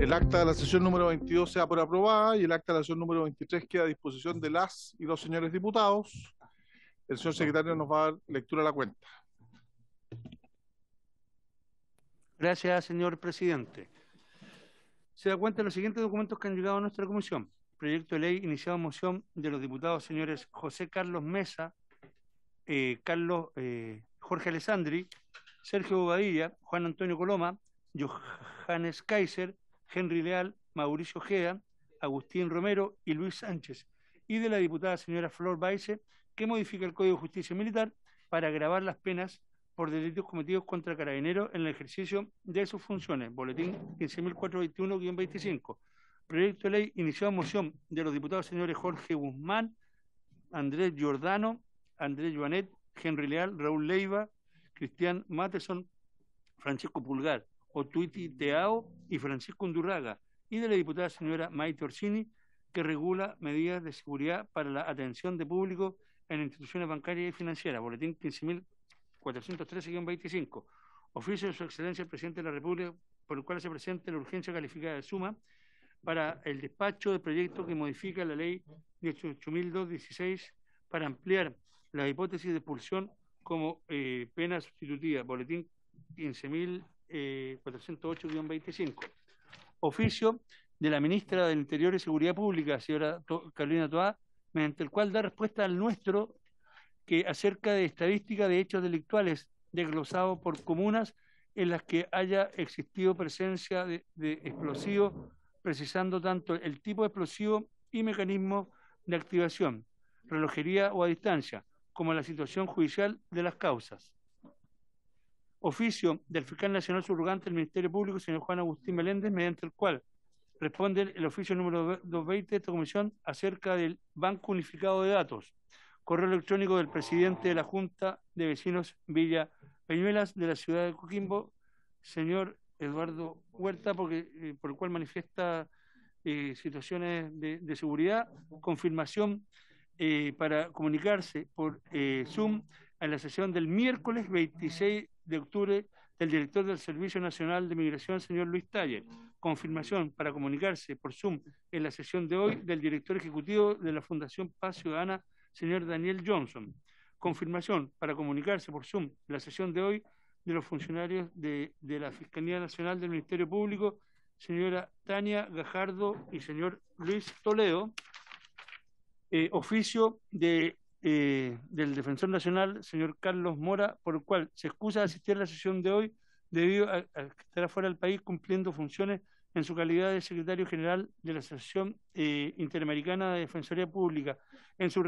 El acta de la sesión número 22 se da por aprobada y el acta de la sesión número 23 queda a disposición de las y los señores diputados. El señor secretario nos va a dar lectura a la cuenta. Gracias, señor presidente. Se da cuenta de los siguientes documentos que han llegado a nuestra comisión. Proyecto de ley iniciado en moción de los diputados señores José Carlos Mesa, Jorge Alessandri, Sergio Bobadilla, Juan Antonio Coloma, Johannes Kaiser, Henry Leal, Mauricio Geda, Agustín Romero y Luis Sánchez, y de la diputada señora Flor Bayze, que modifica el Código de Justicia Militar para agravar las penas por delitos cometidos contra carabineros en el ejercicio de sus funciones. Boletín 15.421-25. Proyecto de ley iniciado en moción de los diputados señores Jorge Guzmán, Andrés Giordano, Andrés Jouannet, Henry Leal, Raúl Leiva, Cristian Mateson, Francisco Pulgar, Otuiti Teao y Francisco Undurraga, y de la diputada señora Maite Orsini, que regula medidas de seguridad para la atención de público en instituciones bancarias y financieras. Boletín 15.413-25. Oficio de su excelencia el presidente de la República, por el cual se presenta la urgencia calificada de suma para el despacho de proyecto que modifica la ley 18.216 para ampliar la hipótesis de expulsión como pena sustitutiva. Boletín 15.408-25. Oficio de la ministra del Interior y Seguridad Pública, señora Carolina Toá, mediante el cual da respuesta al nuestro que acerca de estadística de hechos delictuales desglosado por comunas en las que haya existido presencia de explosivos, precisando tanto el tipo de explosivo y mecanismo de activación, relojería o a distancia, como la situación judicial de las causas. Oficio del fiscal nacional subrogante del Ministerio Público, señor Juan Agustín Meléndez, mediante el cual responde el oficio número 220 de esta comisión acerca del Banco Unificado de Datos, correo electrónico del presidente de la Junta de Vecinos Villa Peñuelas de la ciudad de Coquimbo, señor Eduardo Huerta, por el cual manifiesta situaciones de seguridad, confirmación para comunicarse por Zoom en la sesión del miércoles 26 de octubre del director del Servicio Nacional de Migración, señor Luis Taller. Confirmación para comunicarse por Zoom en la sesión de hoy del director ejecutivo de la Fundación Paz Ciudadana, señor Daniel Johnson. Confirmación para comunicarse por Zoom en la sesión de hoy de los funcionarios de la Fiscalía Nacional del Ministerio Público, señora Tania Gajardo y señor Luis Toledo. Oficio del Defensor Nacional, señor Carlos Mora, por el cual se excusa de asistir a la sesión de hoy debido a que estará fuera del país cumpliendo funciones en su calidad de secretario general de la Asociación Interamericana de Defensoría Pública. En su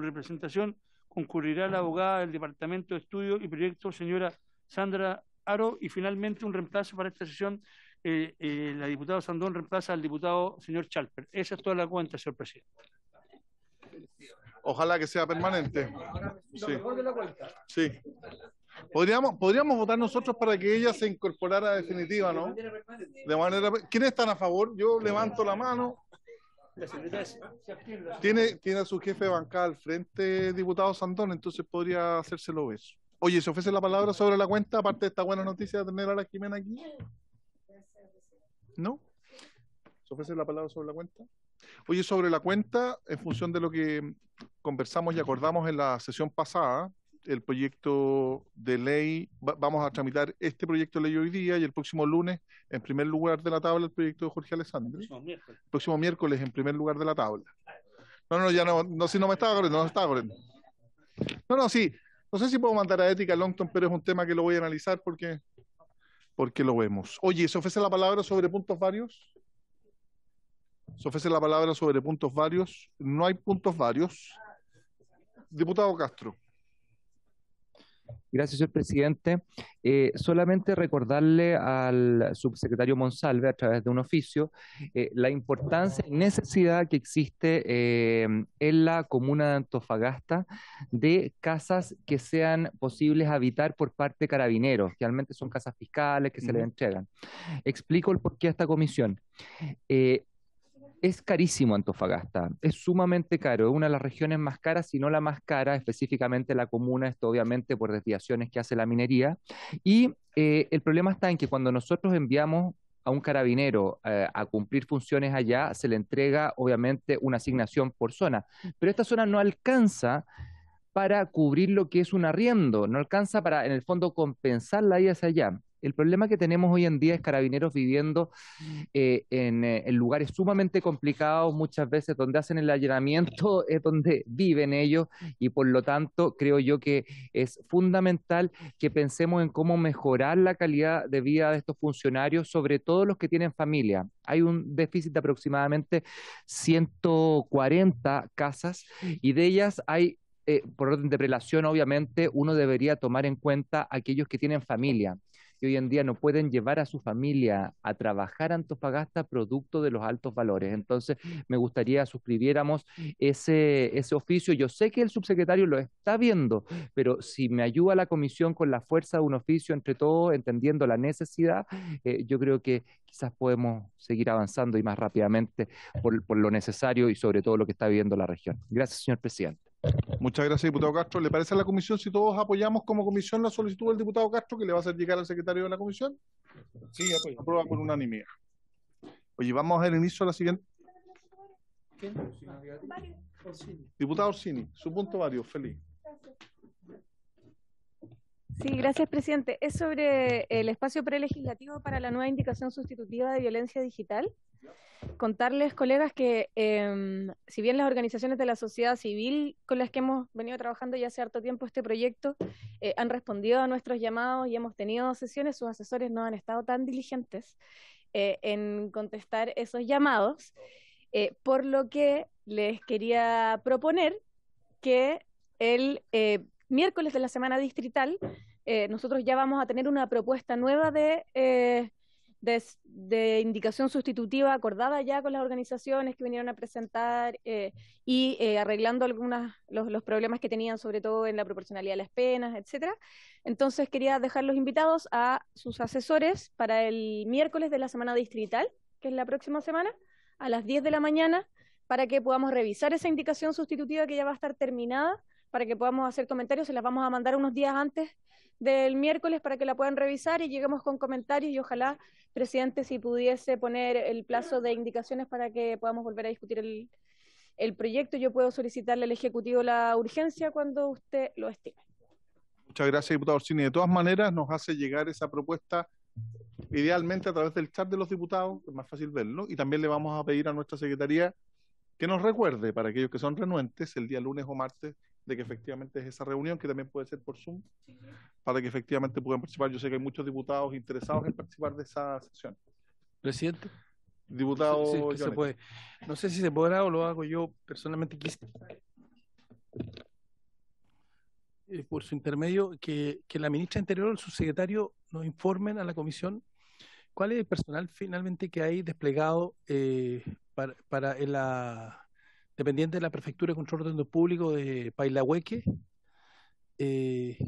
representación concurrirá la abogada del Departamento de Estudios y Proyectos, señora Sandra Aro, y finalmente un reemplazo para esta sesión, la diputada Sandón reemplaza al diputado señor Chalper. Esa es toda la cuenta, señor presidente. Ojalá que sea permanente. Sí. Sí. Podríamos votar nosotros para que ella se incorporara definitiva, ¿no? De manera. ¿Quiénes están a favor? Yo levanto la mano. Tiene a su jefe de bancada al frente, diputado Sandón, entonces podría hacérselo eso. Oye, ¿se ofrece la palabra sobre la cuenta? Aparte de esta buena noticia de tener a la Jimena aquí. ¿No? ¿Se ofrece la palabra sobre la cuenta? Oye, sobre la cuenta, en función de lo que conversamos y acordamos en la sesión pasada, el proyecto de ley, vamos a tramitar este proyecto de ley hoy día y el próximo lunes, en primer lugar de la tabla, el proyecto de Jorge Alessandri. El próximo miércoles, en primer lugar de la tabla. No, sí. No sé si puedo mandar a ética Longton, pero es un tema que lo voy a analizar porque lo vemos. Oye, ¿se ofrece la palabra sobre puntos varios? Se ofrece la palabra sobre puntos varios. No hay puntos varios. Diputado Castro. Gracias, señor presidente. Solamente recordarle al subsecretario Monsalve, a través de un oficio, la importancia y necesidad que existe en la comuna de Antofagasta de casas que sean posibles habitar por parte de carabineros. Realmente son casas fiscales que se les entregan. Explico el porqué a esta comisión. Es carísimo Antofagasta, es sumamente caro, es una de las regiones más caras, si no la más cara, específicamente la comuna, esto obviamente por desviaciones que hace la minería, y el problema está en que cuando nosotros enviamos a un carabinero a cumplir funciones allá, se le entrega obviamente una asignación por zona, pero esta zona no alcanza para cubrir lo que es un arriendo, no alcanza para en el fondo compensar la vida hacia allá. El problema que tenemos hoy en día es carabineros viviendo en lugares sumamente complicados, muchas veces donde hacen el allanamiento, es donde viven ellos, y por lo tanto creo yo que es fundamental que pensemos en cómo mejorar la calidad de vida de estos funcionarios, sobre todo los que tienen familia. Hay un déficit de aproximadamente 140 casas y de ellas hay... por orden de prelación, obviamente, uno debería tomar en cuenta aquellos que tienen familia y hoy en día no pueden llevar a su familia a trabajar a Antofagasta producto de los altos valores. Entonces, me gustaría suscribiéramos ese oficio. Yo sé que el subsecretario lo está viendo, pero si me ayuda la comisión con la fuerza de un oficio, entre todos, entendiendo la necesidad, yo creo que quizás podemos seguir avanzando y más rápidamente por lo necesario y sobre todo lo que está viviendo la región. Gracias, señor presidente. Muchas gracias, diputado Castro. ¿Le parece a la comisión si todos apoyamos como comisión la solicitud del diputado Castro que le va a hacer llegar al secretario de la comisión? Sí, apoyo. Aprueba por unanimidad. Oye, vamos a dar inicio a la siguiente. ¿Quién? Orsini. Diputado Orsini, su punto varios, feliz. Sí, gracias, presidente. Es sobre el espacio prelegislativo para la nueva indicación sustitutiva de violencia digital. Contarles, colegas, que si bien las organizaciones de la sociedad civil con las que hemos venido trabajando ya hace harto tiempo este proyecto han respondido a nuestros llamados y hemos tenido sesiones, sus asesores no han estado tan diligentes en contestar esos llamados, por lo que les quería proponer que el miércoles de la semana distrital nosotros ya vamos a tener una propuesta nueva de indicación sustitutiva acordada ya con las organizaciones que vinieron a presentar y arreglando los problemas que tenían, sobre todo en la proporcionalidad de las penas, etcétera. Entonces quería dejar los invitados a sus asesores para el miércoles de la semana distrital, que es la próxima semana, a las 10 de la mañana, para que podamos revisar esa indicación sustitutiva que ya va a estar terminada, para que podamos hacer comentarios, se las vamos a mandar unos días antes del miércoles para que la puedan revisar y lleguemos con comentarios y ojalá, presidente, si pudiese poner el plazo de indicaciones para que podamos volver a discutir el proyecto. Yo puedo solicitarle al Ejecutivo la urgencia cuando usted lo estime. Muchas gracias, diputado Orsini. De todas maneras, nos hace llegar esa propuesta idealmente a través del chat de los diputados, es más fácil verlo, y también le vamos a pedir a nuestra secretaría que nos recuerde, para aquellos que son renuentes, el día lunes o martes, de que efectivamente es esa reunión, que también puede ser por Zoom, para que efectivamente puedan participar. Yo sé que hay muchos diputados interesados en participar de esa sesión. Presidente. Diputado sí, se puede. No sé si se podrá o lo hago yo personalmente. Por su intermedio, que la ministra Interior o el subsecretario nos informen a la comisión cuál es el personal finalmente que hay desplegado para la... dependiente de la Prefectura de Control de Orden Público de Pailahueque,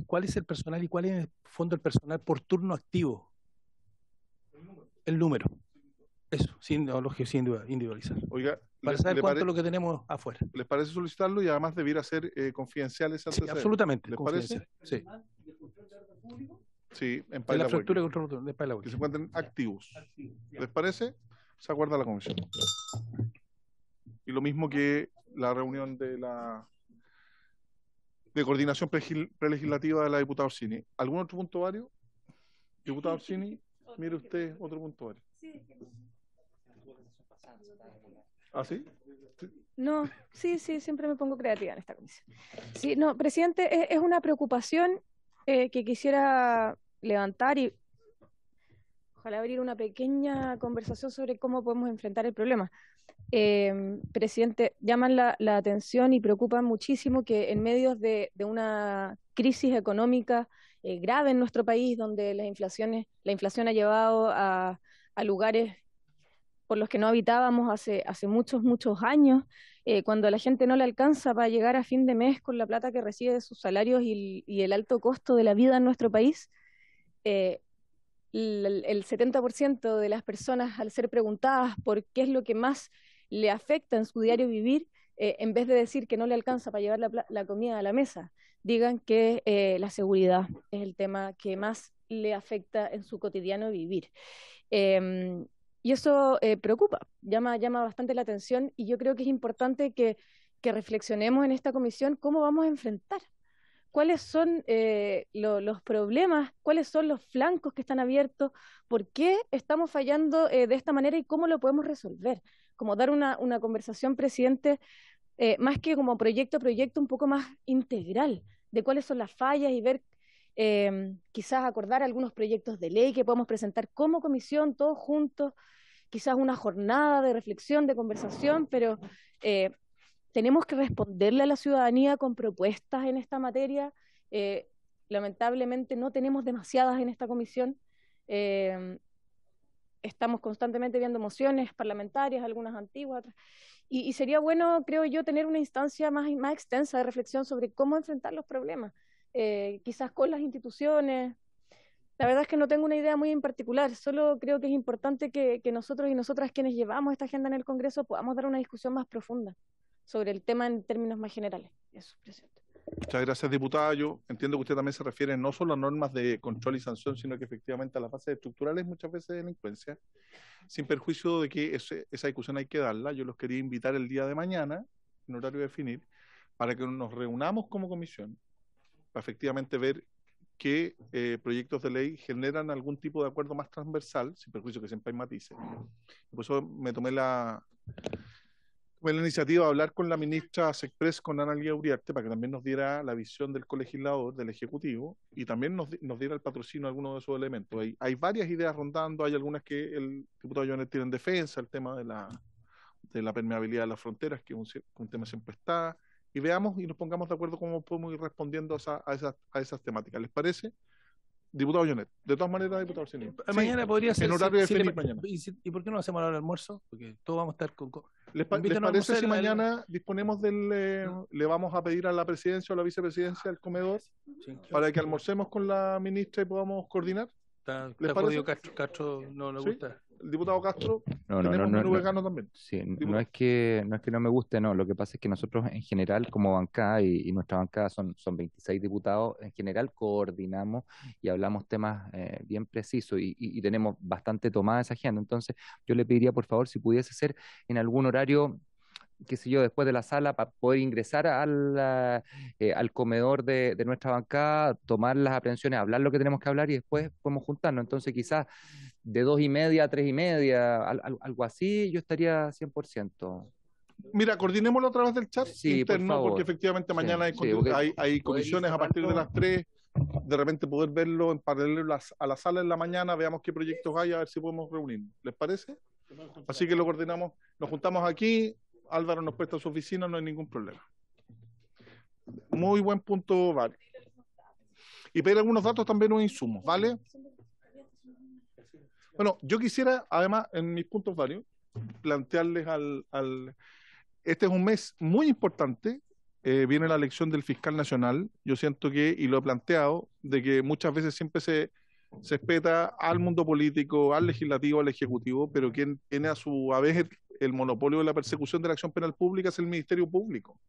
¿cuál es el personal y cuál es en el fondo el personal por turno activo? El número. Eso, sin individualizar. Oiga, para saber cuánto es lo que tenemos afuera. ¿Les parece solicitarlo y además debiera ser confidencial esa sesión? Sí, absolutamente. ¿Les parece? Sí. Sí, en Pailahueque. En la Prefectura de Control de Pailahueque. Que se encuentren activos. ¿Les parece? Se acuerda la comisión. Y lo mismo que la reunión de coordinación prelegislativa de la diputada Orsini. ¿Algún otro punto vario? Diputada Orsini, mire usted otro punto vario. ¿Ah, sí? No, sí, siempre me pongo creativa en esta comisión. Sí, no, presidente, es una preocupación que quisiera levantar y ojalá abrir una pequeña conversación sobre cómo podemos enfrentar el problema. Presidente, llaman la atención y preocupan muchísimo que en medio de una crisis económica grave en nuestro país, donde la inflación ha llevado a lugares por los que no habitábamos hace muchos años, cuando a la gente no le alcanza para llegar a fin de mes con la plata que recibe de sus salarios y el alto costo de la vida en nuestro país, el 70% de las personas al ser preguntadas por qué es lo que más le afecta en su diario vivir, en vez de decir que no le alcanza para llevar la comida a la mesa, digan que la seguridad es el tema que más le afecta en su cotidiano vivir. Y eso preocupa, llama bastante la atención, y yo creo que es importante que reflexionemos en esta comisión cómo vamos a enfrentar, cuáles son los problemas, cuáles son los flancos que están abiertos, por qué estamos fallando de esta manera y cómo lo podemos resolver. Como dar una conversación, presidente, más que como proyecto a proyecto, un poco más integral, de cuáles son las fallas y ver, quizás acordar algunos proyectos de ley que podemos presentar como comisión, todos juntos, quizás una jornada de reflexión, de conversación, pero tenemos que responderle a la ciudadanía con propuestas en esta materia. Lamentablemente no tenemos demasiadas en esta comisión, estamos constantemente viendo mociones parlamentarias, algunas antiguas, otras, y sería bueno, creo yo, tener una instancia más extensa de reflexión sobre cómo enfrentar los problemas. Quizás con las instituciones. La verdad es que no tengo una idea muy en particular, solo creo que es importante que nosotros y nosotras, quienes llevamos esta agenda en el Congreso, podamos dar una discusión más profunda sobre el tema en términos más generales. Eso, presidente. Muchas gracias, diputada. Yo entiendo que usted también se refiere no solo a normas de control y sanción, sino que efectivamente a las bases estructurales muchas veces de delincuencia, sin perjuicio de que esa discusión hay que darla. Yo los quería invitar el día de mañana, en horario de definir, para que nos reunamos como comisión, para efectivamente ver qué proyectos de ley generan algún tipo de acuerdo más transversal, sin perjuicio que siempre hay matices. Por eso me tomé la iniciativa de hablar con la ministra Sexpress, con Analía Uriarte, para que también nos diera la visión del colegislador, del Ejecutivo, y también nos diera el patrocinio alguno de esos elementos. Hay varias ideas rondando, hay algunas que el diputado Jouannet tiene en defensa, el tema de la permeabilidad de las fronteras, que es un tema siempre está. Y veamos y nos pongamos de acuerdo cómo podemos ir respondiendo a esas temáticas. ¿Les parece? Diputado Jouannet. De todas maneras, diputado Orsini. Mañana sí, podría ser. En horario de feliz mañana. ¿Y por qué no lo hacemos ahora el almuerzo? Porque todos vamos a estar con... ¿Les parece si mañana disponemos del... le vamos a pedir a la presidencia o a la vicepresidencia del comedor para que almorcemos con la ministra y podamos coordinar? ¿Les parece? Castro no le gusta. El diputado Castro, no vegano también. Sí, no es que no me guste, no. Lo que pasa es que nosotros en general, como bancada, y nuestra bancada son 26 diputados, en general coordinamos y hablamos temas bien precisos y tenemos bastante tomada esa agenda. Entonces, yo le pediría, por favor, si pudiese ser en algún horario, qué sé yo, después de la sala, para poder ingresar al comedor de nuestra bancada, tomar las aprehensiones, hablar lo que tenemos que hablar y después podemos juntarnos. Entonces quizás de 2:30 a 3:30, algo así, yo estaría 100%. Mira, coordinémoslo a través del chat interno, por favor. Porque efectivamente mañana hay comisiones a partir de las 3, de repente poder verlo en paralelo a la sala en la mañana, veamos qué proyectos hay, a ver si podemos reunirnos. ¿Les parece? Así que lo coordinamos, nos juntamos aquí, Álvaro nos presta su oficina, no hay ningún problema. Muy buen punto, vale. Y pedir algunos datos también, unos insumos, ¿vale? Bueno, yo quisiera, además, en mis puntos varios, plantearles Este es un mes muy importante, viene la elección del fiscal nacional. Yo siento que, y lo he planteado, de que muchas veces siempre se espeta al mundo político, al legislativo, al ejecutivo, pero quien tiene a su vez el monopolio de la persecución de la acción penal pública es el Ministerio Público.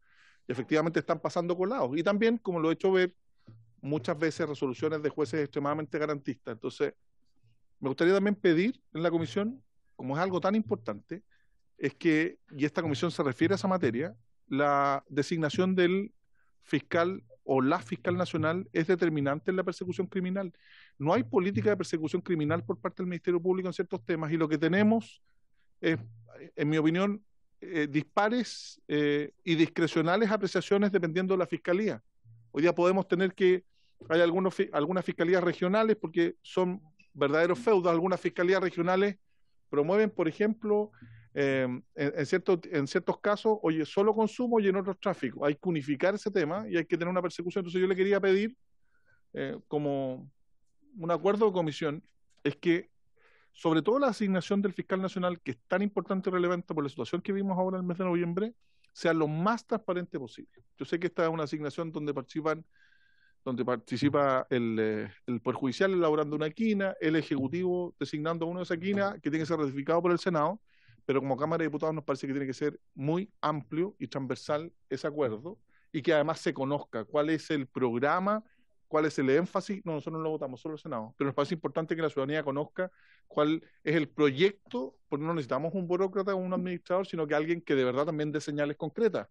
Y efectivamente están pasando colados. Y también, como lo he hecho ver, muchas veces resoluciones de jueces extremadamente garantistas. Entonces, me gustaría también pedir en la comisión, como es algo tan importante, es que, y esta comisión se refiere a esa materia, la designación del fiscal o la fiscal nacional es determinante en la persecución criminal. No hay política de persecución criminal por parte del Ministerio Público en ciertos temas, y lo que tenemos es, en mi opinión, dispares y discrecionales apreciaciones dependiendo de la fiscalía. Hoy día podemos tener que hay algunas fiscalías regionales, porque son verdaderos feudos, algunas fiscalías regionales promueven, por ejemplo, en ciertos casos, oye, solo consumo y en otros tráfico. Hay que unificar ese tema y hay que tener una persecución. Entonces yo le quería pedir, como un acuerdo de comisión, es que sobre todo la asignación del fiscal nacional, que es tan importante y relevante por la situación que vimos ahora en el mes de noviembre, sea lo más transparente posible. Yo sé que esta es una asignación donde participa el Poder Judicial elaborando una quina, el Ejecutivo designando a uno de esa quina, que tiene que ser ratificado por el Senado, pero como Cámara de Diputados nos parece que tiene que ser muy amplio y transversal ese acuerdo, y que además se conozca cuál es el programa, cuál es el énfasis. No, nosotros no lo votamos, solo el Senado, pero nos parece importante que la ciudadanía conozca cuál es el proyecto, porque no necesitamos un burócrata o un administrador, sino que alguien que de verdad también dé señales concretas.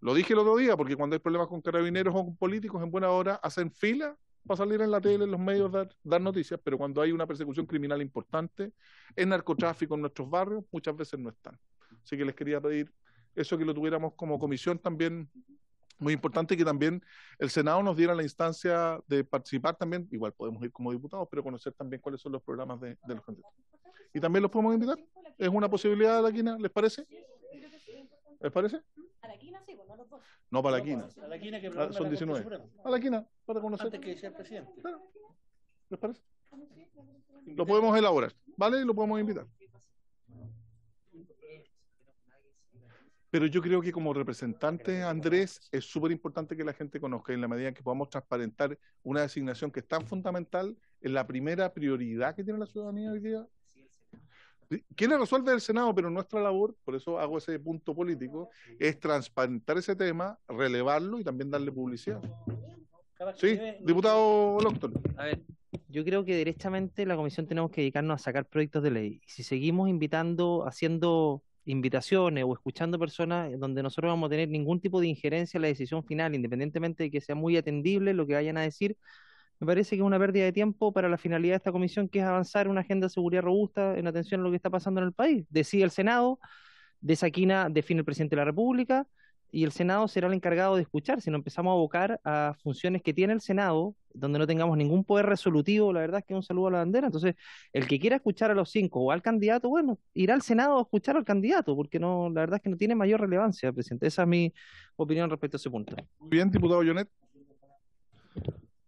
Lo dije el otro día, porque cuando hay problemas con carabineros o con políticos, en buena hora hacen fila para salir en la tele, en los medios, dar noticias, pero cuando hay una persecución criminal importante, en narcotráfico en nuestros barrios, muchas veces no están. Así que les quería pedir eso, que lo tuviéramos como comisión también, muy importante, que también el Senado nos diera la instancia de participar también, igual podemos ir como diputados, pero conocer también cuáles son los programas de los candidatos. Y también los podemos invitar, es una posibilidad de la quina, ¿les parece? ¿Les parece? A la quina sí, pues no los dos. No, para la quina. A la quina que son 19. A la quina, para conocer. Antes que sea el presidente. Claro. ¿Les parece? Lo podemos elaborar, ¿vale? Y lo podemos invitar. Pero yo creo que como representante, Andrés, es súper importante que la gente conozca, y en la medida en que podamos transparentar una designación que es tan fundamental, es la primera prioridad que tiene la ciudadanía hoy día. Quiere resolver el Senado, pero nuestra labor, por eso hago ese punto político, es transparentar ese tema, relevarlo y también darle publicidad. Sí, diputado Locton. A ver, yo creo que directamente la comisión tenemos que dedicarnos a sacar proyectos de ley. Si seguimos invitando, haciendo invitaciones o escuchando personas donde nosotros vamos a tener ningún tipo de injerencia en la decisión final, independientemente de que sea muy atendible lo que vayan a decir, me parece que es una pérdida de tiempo para la finalidad de esta comisión, que es avanzar una agenda de seguridad robusta en atención a lo que está pasando en el país. Decide el Senado, de esa quina define el presidente de la República, y el Senado será el encargado de escuchar. Si no empezamos a abocar a funciones que tiene el Senado, donde no tengamos ningún poder resolutivo, la verdad es que es un saludo a la bandera. Entonces, el que quiera escuchar a los cinco o al candidato, bueno, irá al Senado a escuchar al candidato, porque no, la verdad es que no tiene mayor relevancia, presidente. Esa es mi opinión respecto a ese punto. Muy bien, diputado Jouannet.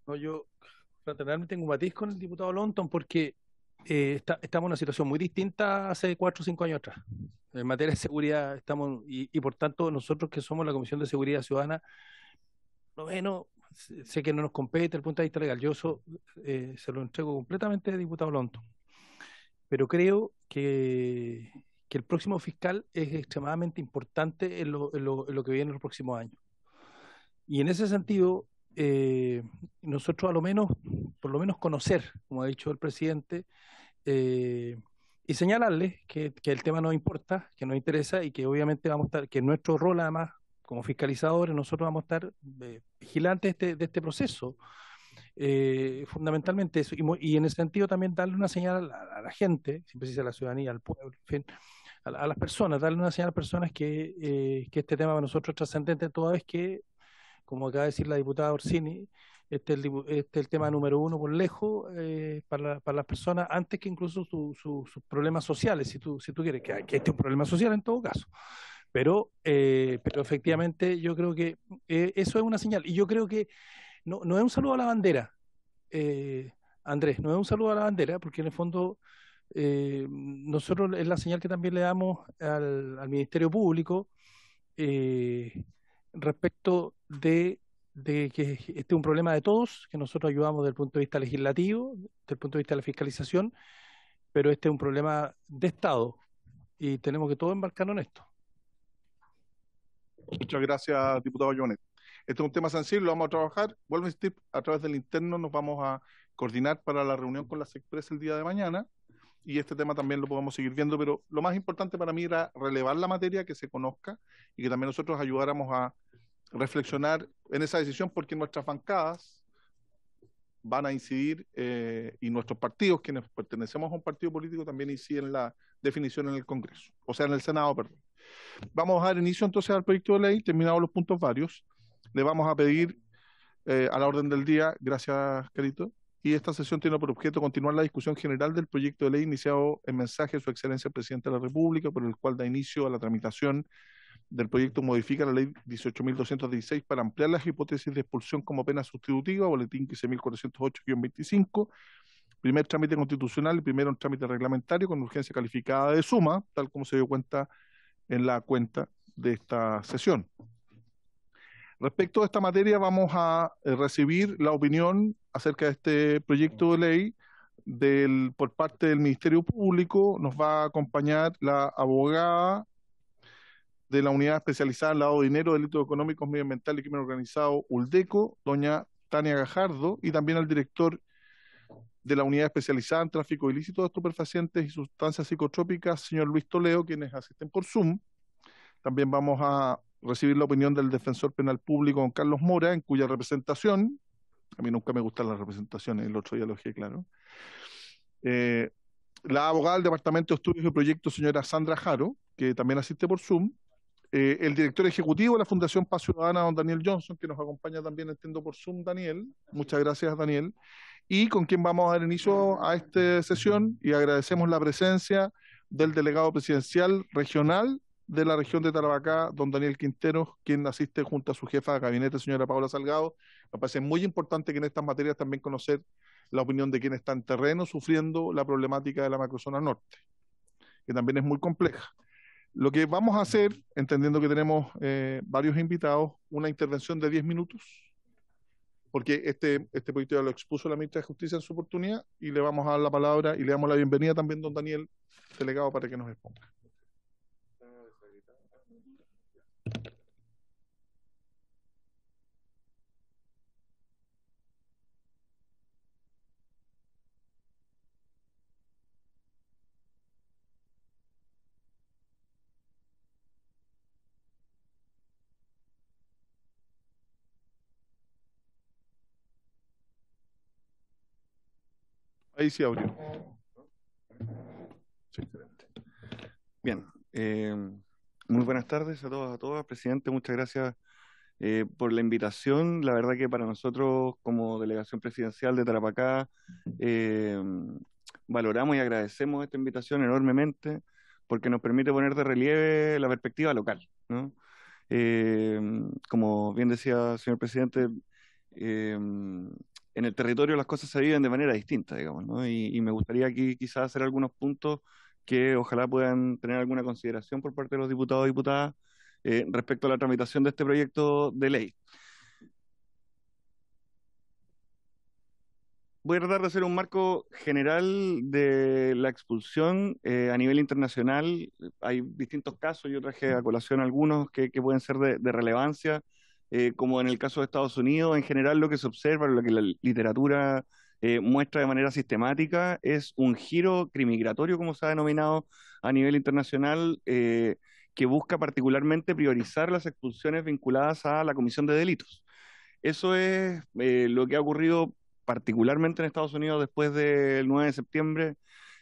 No, yo realmente tengo un matiz con el diputado Lonton, porque estamos en una situación muy distinta hace 4 o 5 años atrás. En materia de seguridad estamos, y por tanto nosotros que somos la Comisión de Seguridad Ciudadana, bueno, sé que no nos compete desde el punto de vista legal, yo se lo entrego completamente al diputado Lonton, pero creo que el próximo fiscal es extremadamente importante en lo que viene en los próximos años, y en ese sentido nosotros por lo menos conocer, como ha dicho el presidente, y señalarles que el tema nos importa, que nos interesa, y que obviamente vamos a estar, que nuestro rol además como fiscalizadores, nosotros vamos a estar vigilantes de este proceso, fundamentalmente eso, y en ese sentido también darle una señal a la gente, siempre se dice a la ciudadanía, al pueblo, en fin, a las personas, darle una señal a las personas que este tema para nosotros es trascendente, toda vez que, como acaba de decir la diputada Orsini, este es el tema número 1 por lejos para las personas, antes que incluso sus problemas sociales, si tú quieres, que este es un problema social en todo caso. Pero efectivamente yo creo que eso es una señal. Y yo creo que no es un saludo a la bandera, Andrés, no es un saludo a la bandera, porque en el fondo nosotros es la señal que también le damos al Ministerio Público, respecto de que este es un problema de todos, que nosotros ayudamos desde el punto de vista legislativo, desde el punto de vista de la fiscalización, pero este es un problema de Estado y tenemos que todos embarcarnos en esto. Muchas gracias, diputado Jouannet. Este es un tema sensible, lo vamos a trabajar. Vuelvo a insistir, a través del interno nos vamos a coordinar para la reunión con la Secpresa el día de mañana, y este tema también lo podemos seguir viendo, pero lo más importante para mí era relevar la materia, que se conozca, y que también nosotros ayudáramos a reflexionar en esa decisión, porque nuestras bancadas van a incidir, y nuestros partidos, quienes pertenecemos a un partido político, también inciden en la definición en el Congreso, o sea, en el Senado, perdón. Vamos a dar inicio entonces al proyecto de ley, terminados los puntos varios. Le vamos a pedir a la orden del día, gracias, Carito, y esta sesión tiene por objeto continuar la discusión general del proyecto de ley iniciado en mensaje de Su Excelencia el Presidente de la República, por el cual da inicio a la tramitación del proyecto modifica la ley 18.216 para ampliar las hipótesis de expulsión como pena sustitutiva, boletín 15.408-25, primer trámite constitucional y primero un trámite reglamentario con urgencia calificada de suma, tal como se dio cuenta en la cuenta de esta sesión. Respecto a esta materia, vamos a recibir la opinión acerca de este proyecto de ley por parte del Ministerio Público. Nos va a acompañar la abogada de la Unidad Especializada en Lavado de Dinero, Delitos Económicos, Medioambientales y Crimen Organizado, Uldeco, doña Tania Gajardo, y también al director de la Unidad Especializada en Tráfico Ilícito de Estupefacientes y Sustancias Psicotrópicas, señor Luis Toledo, quienes asisten por Zoom. También vamos a recibir la opinión del Defensor Penal Público, don Carlos Mora, en cuya representación, a mí nunca me gustan las representaciones, el otro día lo dije, claro, la abogada del Departamento de Estudios y Proyectos, señora Sandra Aro, que también asiste por Zoom, el director ejecutivo de la Fundación Paz Ciudadana, don Daniel Johnson, que nos acompaña también, entiendo, por Zoom, Daniel. Muchas gracias, Daniel. Y con quien vamos a dar inicio a esta sesión, y agradecemos la presencia del delegado presidencial regional de la región de Tarapacá, don Daniel Quinteros, quien asiste junto a su jefa de gabinete, señora Paula Salgado. Me parece muy importante que en estas materias también conocer la opinión de quien está en terreno sufriendo la problemática de la macrozona norte, que también es muy compleja. Lo que vamos a hacer, entendiendo que tenemos varios invitados, una intervención de 10 minutos, porque este proyecto ya lo expuso la ministra de Justicia en su oportunidad, y le vamos a dar la palabra y le damos la bienvenida también a don Daniel, delegado, para que nos exponga. Ahí sí abrió. Sí, excelente. Bien, muy buenas tardes a todos, presidente. Muchas gracias por la invitación. La verdad que para nosotros, como delegación presidencial de Tarapacá, valoramos y agradecemos esta invitación enormemente, porque nos permite poner de relieve la perspectiva local, ¿no? Como bien decía el señor presidente, en el territorio las cosas se viven de manera distinta, digamos, ¿no? Y me gustaría aquí quizás hacer algunos puntos que ojalá puedan tener alguna consideración por parte de los diputados y diputadas respecto a la tramitación de este proyecto de ley. Voy a tratar de hacer un marco general de la expulsión a nivel internacional. Hay distintos casos, yo traje a colación algunos que pueden ser de relevancia. Como en el caso de Estados Unidos, en general lo que se observa, lo que la literatura muestra de manera sistemática, es un giro crimigratorio, como se ha denominado a nivel internacional, que busca particularmente priorizar las expulsiones vinculadas a la comisión de delitos. Eso es lo que ha ocurrido particularmente en Estados Unidos después del 9 de septiembre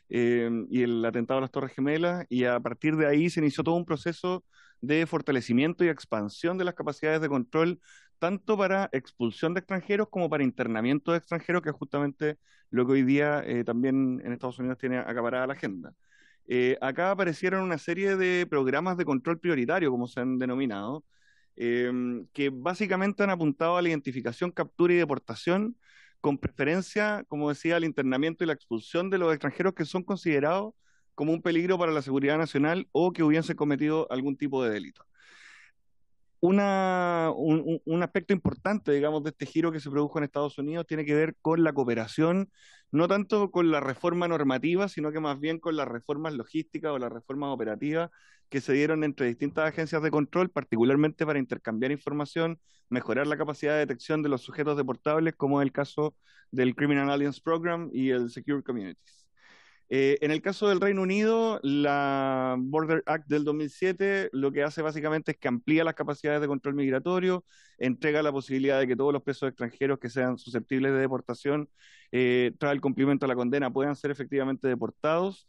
y el atentado a las Torres Gemelas, y a partir de ahí se inició todo un proceso de fortalecimiento y expansión de las capacidades de control, tanto para expulsión de extranjeros como para internamiento de extranjeros, que es justamente lo que hoy día también en Estados Unidos tiene acaparada la agenda. Acá aparecieron una serie de programas de control prioritario, como se han denominado, que básicamente han apuntado a la identificación, captura y deportación, con preferencia, como decía, al internamiento y la expulsión de los extranjeros que son considerados como un peligro para la seguridad nacional o que hubiesen cometido algún tipo de delito. Un aspecto importante, digamos, de este giro que se produjo en Estados Unidos tiene que ver con la cooperación, no tanto con la reforma normativa, sino que más bien con las reformas logísticas o las reformas operativas que se dieron entre distintas agencias de control, particularmente para intercambiar información, mejorar la capacidad de detección de los sujetos deportables, como es el caso del Criminal Alliance Program y el Secure Communities. En el caso del Reino Unido, la Border Act del 2007 lo que hace básicamente es que amplía las capacidades de control migratorio, entrega la posibilidad de que todos los presos extranjeros que sean susceptibles de deportación tras el cumplimiento de la condena puedan ser efectivamente deportados.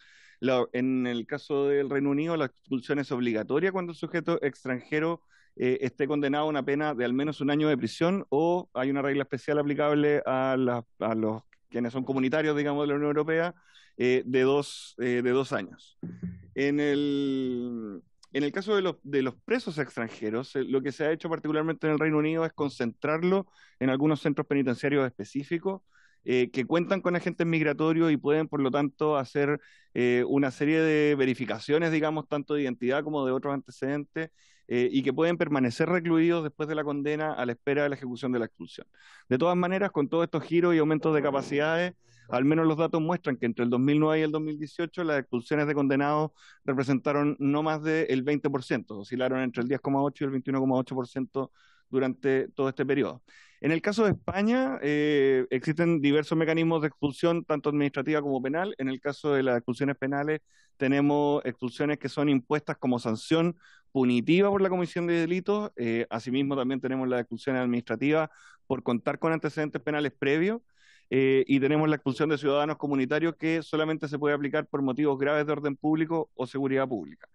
En el caso del Reino Unido, la expulsión es obligatoria cuando el sujeto extranjero esté condenado a una pena de al menos un año de prisión, o hay una regla especial aplicable a los quienes son comunitarios, digamos, de la Unión Europea, de dos años. En el caso de los presos extranjeros, lo que se ha hecho particularmente en el Reino Unido es concentrarlo en algunos centros penitenciarios específicos, que cuentan con agentes migratorios y pueden, por lo tanto, hacer una serie de verificaciones, digamos, tanto de identidad como de otros antecedentes, y que pueden permanecer recluidos después de la condena a la espera de la ejecución de la expulsión. De todas maneras, con todos estos giros y aumentos de capacidades, al menos los datos muestran que entre el 2009 y el 2018 las expulsiones de condenados representaron no más del 20%, oscilaron entre el 10,8 y el 21,8% durante todo este periodo. En el caso de España existen diversos mecanismos de expulsión, tanto administrativa como penal. En el caso de las expulsiones penales tenemos expulsiones que son impuestas como sanción punitiva por la comisión de delitos. Asimismo también tenemos las expulsiones administrativas por contar con antecedentes penales previos. Y tenemos la expulsión de ciudadanos comunitarios que solamente se puede aplicar por motivos graves de orden público o seguridad pública.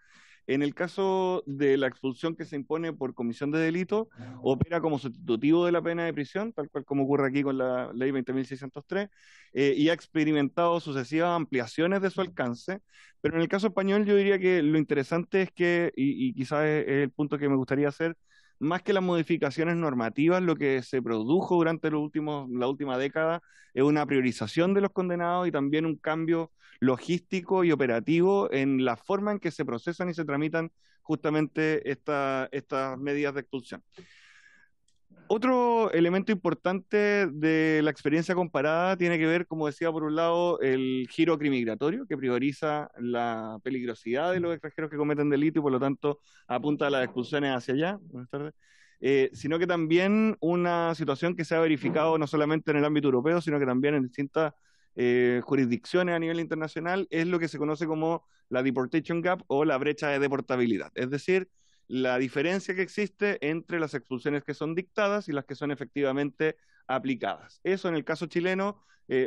En el caso de la expulsión que se impone por comisión de delito, opera como sustitutivo de la pena de prisión, tal cual como ocurre aquí con la ley 20.603, y ha experimentado sucesivas ampliaciones de su alcance. Pero en el caso español yo diría que lo interesante es que, y quizás es el punto que me gustaría hacer, más que las modificaciones normativas, lo que se produjo durante la última década es una priorización de los condenados y también un cambio logístico y operativo en la forma en que se procesan y se tramitan justamente estas medidas de expulsión. Otro elemento importante de la experiencia comparada tiene que ver, como decía, por un lado, el giro migratorio, que prioriza la peligrosidad de los extranjeros que cometen delito y, por lo tanto, apunta a las expulsiones hacia allá. Buenas tardes. Sino que también una situación que se ha verificado no solamente en el ámbito europeo, sino que también en distintas jurisdicciones a nivel internacional, es lo que se conoce como la deportation gap o la brecha de deportabilidad. Es decir, la diferencia que existe entre las expulsiones que son dictadas y las que son efectivamente aplicadas. Eso en el caso chileno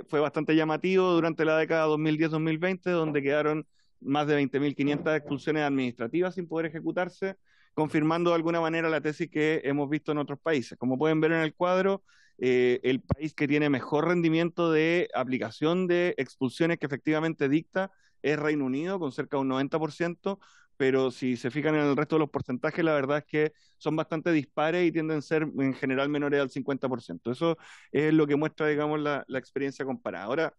fue bastante llamativo durante la década 2010-2020, donde quedaron más de 20.500 expulsiones administrativas sin poder ejecutarse, confirmando de alguna manera la tesis que hemos visto en otros países. Como pueden ver en el cuadro, el país que tiene mejor rendimiento de aplicación de expulsiones que efectivamente dicta es Reino Unido, con cerca de un 90%, pero si se fijan en el resto de los porcentajes, la verdad es que son bastante dispares y tienden a ser en general menores al 50%. Eso es lo que muestra, digamos, la experiencia comparada. Ahora,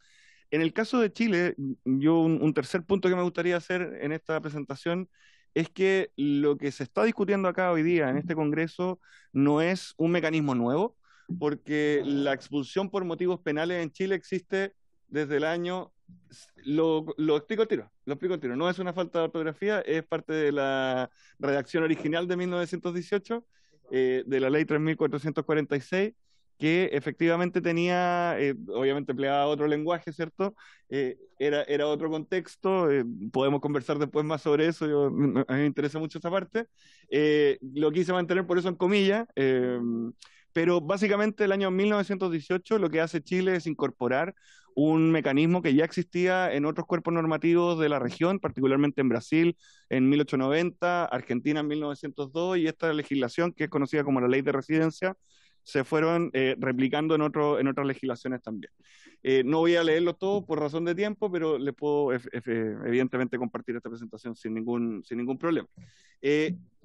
en el caso de Chile, yo un tercer punto que me gustaría hacer en esta presentación es que lo que se está discutiendo acá hoy día en este Congreso no es un mecanismo nuevo, porque la expulsión por motivos penales en Chile existe desde el año... Lo explico al tiro, no es una falta de ortografía, es parte de la redacción original de 1918, de la ley 3446, que efectivamente tenía, obviamente empleaba otro lenguaje, ¿cierto? Era otro contexto, podemos conversar después más sobre eso, a mí me interesa mucho esa parte, lo quise mantener por eso en comillas, pero básicamente el año 1918 lo que hace Chile es incorporar un mecanismo que ya existía en otros cuerpos normativos de la región, particularmente en Brasil en 1890, Argentina en 1902, y esta legislación que es conocida como la Ley de Residencia, se fueron replicando en otras legislaciones también. No voy a leerlo todo por razón de tiempo, pero les puedo evidentemente compartir esta presentación sin ningún problema.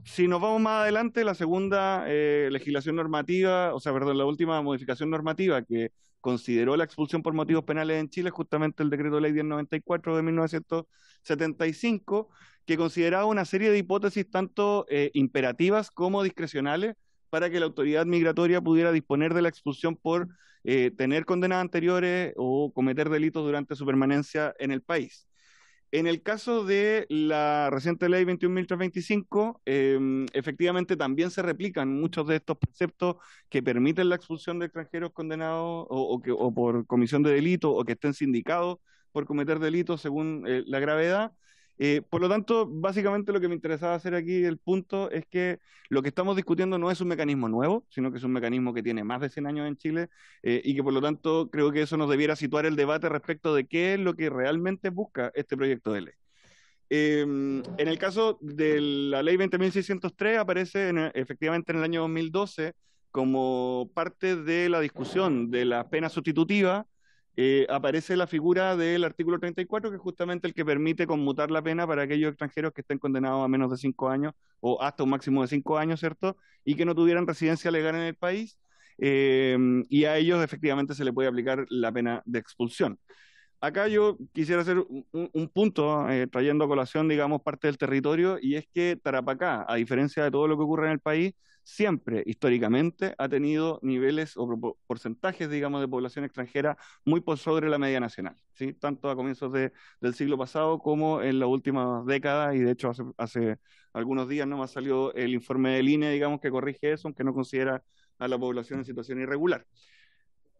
Si nos vamos más adelante, la segunda legislación normativa, o sea, perdón, la última modificación normativa que consideró la expulsión por motivos penales en Chile es justamente el decreto ley 1094 de 1975, que consideraba una serie de hipótesis tanto imperativas como discrecionales para que la autoridad migratoria pudiera disponer de la expulsión por tener condenas anteriores o cometer delitos durante su permanencia en el país. En el caso de la reciente ley 21.325, efectivamente también se replican muchos de estos preceptos que permiten la expulsión de extranjeros condenados o por comisión de delito o que estén sindicados por cometer delitos según la gravedad. Por lo tanto, básicamente lo que me interesaba hacer aquí, el punto, es que lo que estamos discutiendo no es un mecanismo nuevo, sino que es un mecanismo que tiene más de 100 años en Chile y que por lo tanto creo que eso nos debiera situar el debate respecto de qué es lo que realmente busca este proyecto de ley. En el caso de la ley 20.603 aparece efectivamente en el año 2012 como parte de la discusión de las penas sustitutivas. Aparece la figura del artículo 34, que es justamente el que permite conmutar la pena para aquellos extranjeros que estén condenados a menos de 5 años o hasta un máximo de 5 años, ¿cierto? Y que no tuvieran residencia legal en el país. y a ellos efectivamente se le puede aplicar la pena de expulsión. Acá yo quisiera hacer un punto, trayendo a colación, digamos, parte del territorio, y es que Tarapacá, a diferencia de todo lo que ocurre en el país, siempre, históricamente, ha tenido niveles o porcentajes, digamos, de población extranjera muy por sobre la media nacional, ¿sí? Tanto a comienzos del siglo pasado como en las últimas décadas, y de hecho hace algunos días nomás salió el informe del INE, digamos, que corrige eso, aunque no considera a la población en situación irregular.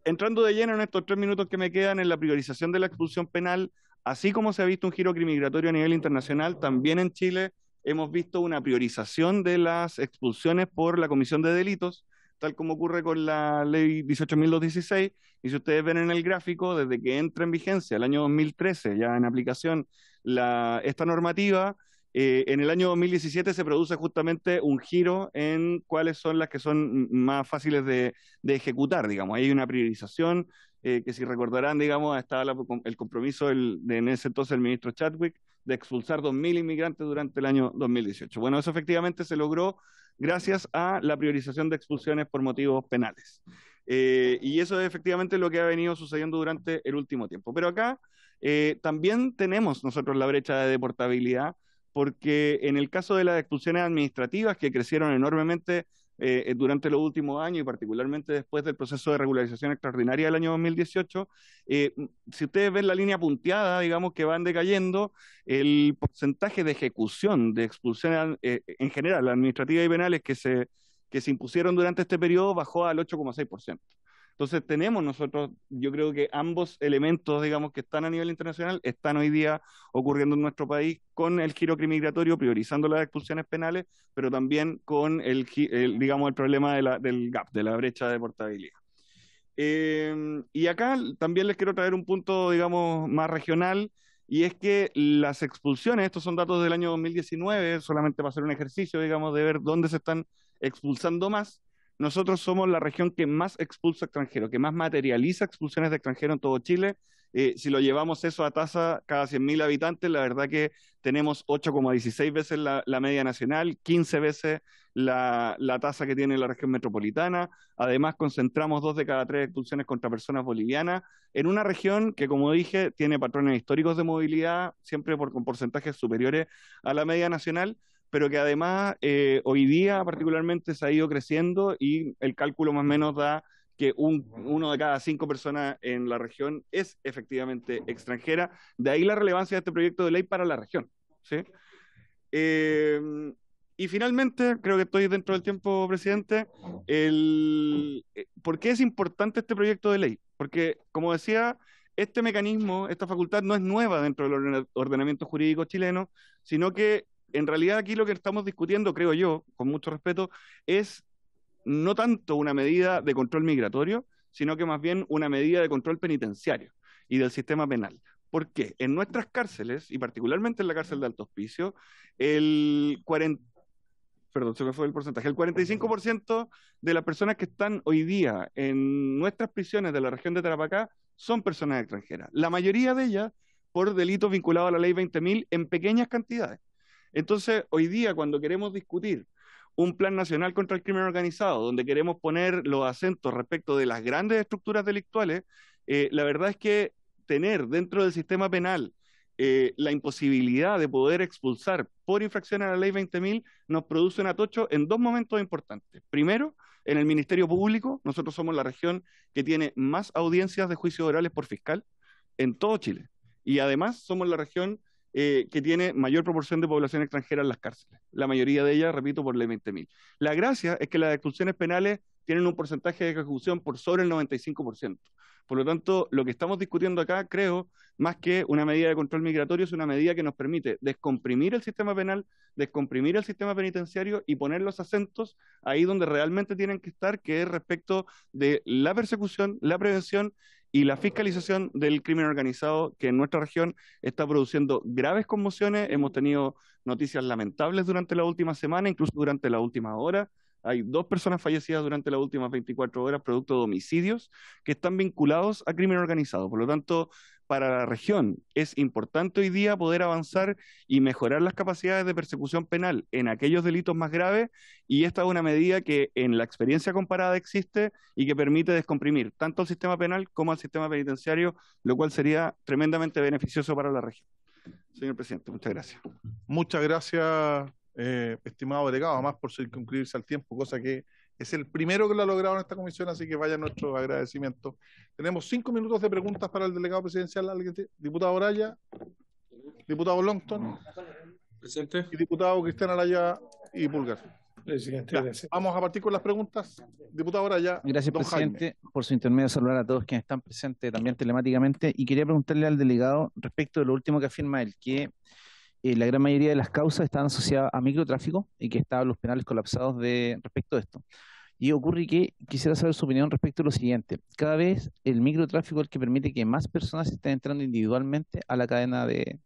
Entrando de lleno en estos 3 minutos que me quedan en la priorización de la expulsión penal, así como se ha visto un giro migratorio a nivel internacional, también en Chile hemos visto una priorización de las expulsiones por la comisión de delitos, tal como ocurre con la ley 18.216, y si ustedes ven en el gráfico, desde que entra en vigencia el año 2013, ya en aplicación esta normativa, en el año 2017 se produce justamente un giro en cuáles son las que son más fáciles de ejecutar, digamos. Hay una priorización que, si recordarán, digamos, estaba el compromiso en ese entonces el ministro Chadwick de expulsar 2.000 inmigrantes durante el año 2018. Bueno, eso efectivamente se logró gracias a la priorización de expulsiones por motivos penales. Y eso es efectivamente lo que ha venido sucediendo durante el último tiempo. Pero acá también tenemos nosotros la brecha de deportabilidad, porque en el caso de las expulsiones administrativas, que crecieron enormemente durante los últimos años y particularmente después del proceso de regularización extraordinaria del año 2018, si ustedes ven la línea punteada, digamos, que van decayendo, el porcentaje de ejecución de expulsiones en general, administrativas y penales, que se impusieron durante este periodo bajó al 8,6%. Entonces tenemos nosotros, yo creo que ambos elementos, digamos, que están a nivel internacional, están hoy día ocurriendo en nuestro país con el giro migratorio, priorizando las expulsiones penales, pero también con digamos, el problema del gap, de la brecha de deportabilidad. Y acá también les quiero traer un punto, digamos, más regional, y es que las expulsiones, estos son datos del año 2019, solamente para hacer un ejercicio, digamos, de ver dónde se están expulsando más. Nosotros somos la región que más expulsa extranjeros, que más materializa expulsiones de extranjeros en todo Chile. Si lo llevamos eso a tasa cada 100.000 habitantes, la verdad que tenemos 8,16 veces la media nacional, 15 veces la tasa que tiene la región metropolitana. Además, concentramos 2 de cada 3 expulsiones contra personas bolivianas en una región que, como dije, tiene patrones históricos de movilidad, siempre con porcentajes superiores a la media nacional, pero que además hoy día particularmente se ha ido creciendo, y el cálculo más o menos da que uno de cada 5 personas en la región es efectivamente extranjera. De ahí la relevancia de este proyecto de ley para la región, ¿sí? Y finalmente, creo que estoy dentro del tiempo, presidente, ¿por qué es importante este proyecto de ley? Porque, como decía, este mecanismo, esta facultad no es nueva dentro del ordenamiento jurídico chileno, sino que en realidad aquí lo que estamos discutiendo, creo yo, con mucho respeto, es no tanto una medida de control migratorio, sino que más bien una medida de control penitenciario y del sistema penal. ¿Por qué? En nuestras cárceles, y particularmente en la cárcel de Alto Hospicio, el 45% de las personas que están hoy día en nuestras prisiones de la región de Tarapacá son personas extranjeras. La mayoría de ellas por delitos vinculados a la ley 20.000 en pequeñas cantidades. Entonces, hoy día, cuando queremos discutir un plan nacional contra el crimen organizado, donde queremos poner los acentos respecto de las grandes estructuras delictuales, la verdad es que tener dentro del sistema penal la imposibilidad de poder expulsar por infracción a la ley 20.000 nos produce un atocho en 2 momentos importantes. Primero, en el Ministerio Público, nosotros somos la región que tiene más audiencias de juicios orales por fiscal en todo Chile. Y además somos la región que tiene mayor proporción de población extranjera en las cárceles. La mayoría de ellas, repito, por ley 20.000. La gracia es que las expulsiones penales tienen un porcentaje de ejecución por sobre el 95%. Por lo tanto, lo que estamos discutiendo acá, creo, más que una medida de control migratorio, es una medida que nos permite descomprimir el sistema penal, descomprimir el sistema penitenciario y poner los acentos ahí donde realmente tienen que estar, que es respecto de la persecución, la prevención y la fiscalización del crimen organizado, que en nuestra región está produciendo graves conmociones. Hemos tenido noticias lamentables durante la última semana, incluso durante la última hora. Hay 2 personas fallecidas durante las últimas 24 horas producto de homicidios que están vinculados a crimen organizado. Por lo tanto, para la región. Es importante hoy día poder avanzar y mejorar las capacidades de persecución penal en aquellos delitos más graves, y esta es una medida que en la experiencia comparada existe y que permite descomprimir tanto al sistema penal como al sistema penitenciario, lo cual sería tremendamente beneficioso para la región. Señor Presidente, muchas gracias. Muchas gracias, estimado delegado, además por circunscribirse al tiempo, cosa que es el primero que lo ha logrado en esta comisión, así que vaya nuestro agradecimiento. Tenemos 5 minutos de preguntas para el delegado presidencial. Diputado Oraya, diputado Longton, presente, y diputado Cristian Araya y Pulgar. Presidente, gracias. Vamos a partir con las preguntas. Diputado Oraya. Gracias, presidente, Jaime, por su intermedio. Saludar a todos quienes están presentes también telemáticamente. Y quería preguntarle al delegado respecto de lo último que afirma él, que la gran mayoría de las causas están asociadas a microtráfico y que estaban los penales colapsados respecto de esto. Y ocurre que quisiera saber su opinión respecto a lo siguiente. Cada vez el microtráfico es el que permite que más personas estén entrando individualmente a la cadena de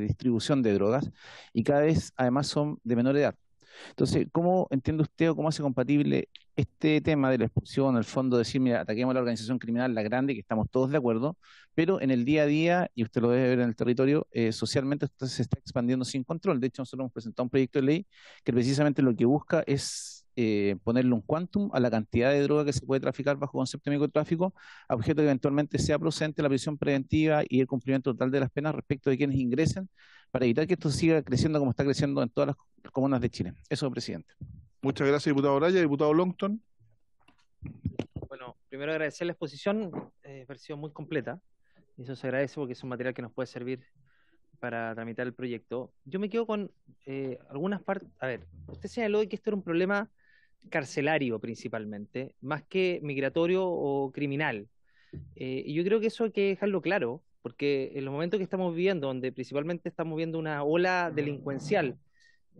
distribución de drogas, y cada vez además son de menor edad. Entonces, ¿cómo entiende usted o cómo hace compatible este tema de la expulsión, el fondo de decir, mira, ataquemos a la organización criminal, la grande, que estamos todos de acuerdo, pero en el día a día, y usted lo debe ver en el territorio, socialmente esto se está expandiendo sin control? De hecho, nosotros hemos presentado un proyecto de ley que precisamente lo que busca es ponerle un quantum a la cantidad de droga que se puede traficar bajo concepto de microtráfico, a objeto que eventualmente sea procedente la prisión preventiva y el cumplimiento total de las penas respecto de quienes ingresen, para evitar que esto siga creciendo como está creciendo en todas las comunas de Chile. Eso, presidente. Muchas gracias, diputado Oraya. Diputado Longton. Bueno, primero agradecer la exposición, ha sido muy completa, y eso se agradece porque es un material que nos puede servir para tramitar el proyecto. Yo me quedo con algunas partes. A ver, usted señaló que esto era un problema carcelario principalmente, más que migratorio o criminal. Y yo creo que eso hay que dejarlo claro, porque en los momentos que estamos viviendo, donde principalmente estamos viendo una ola delincuencial,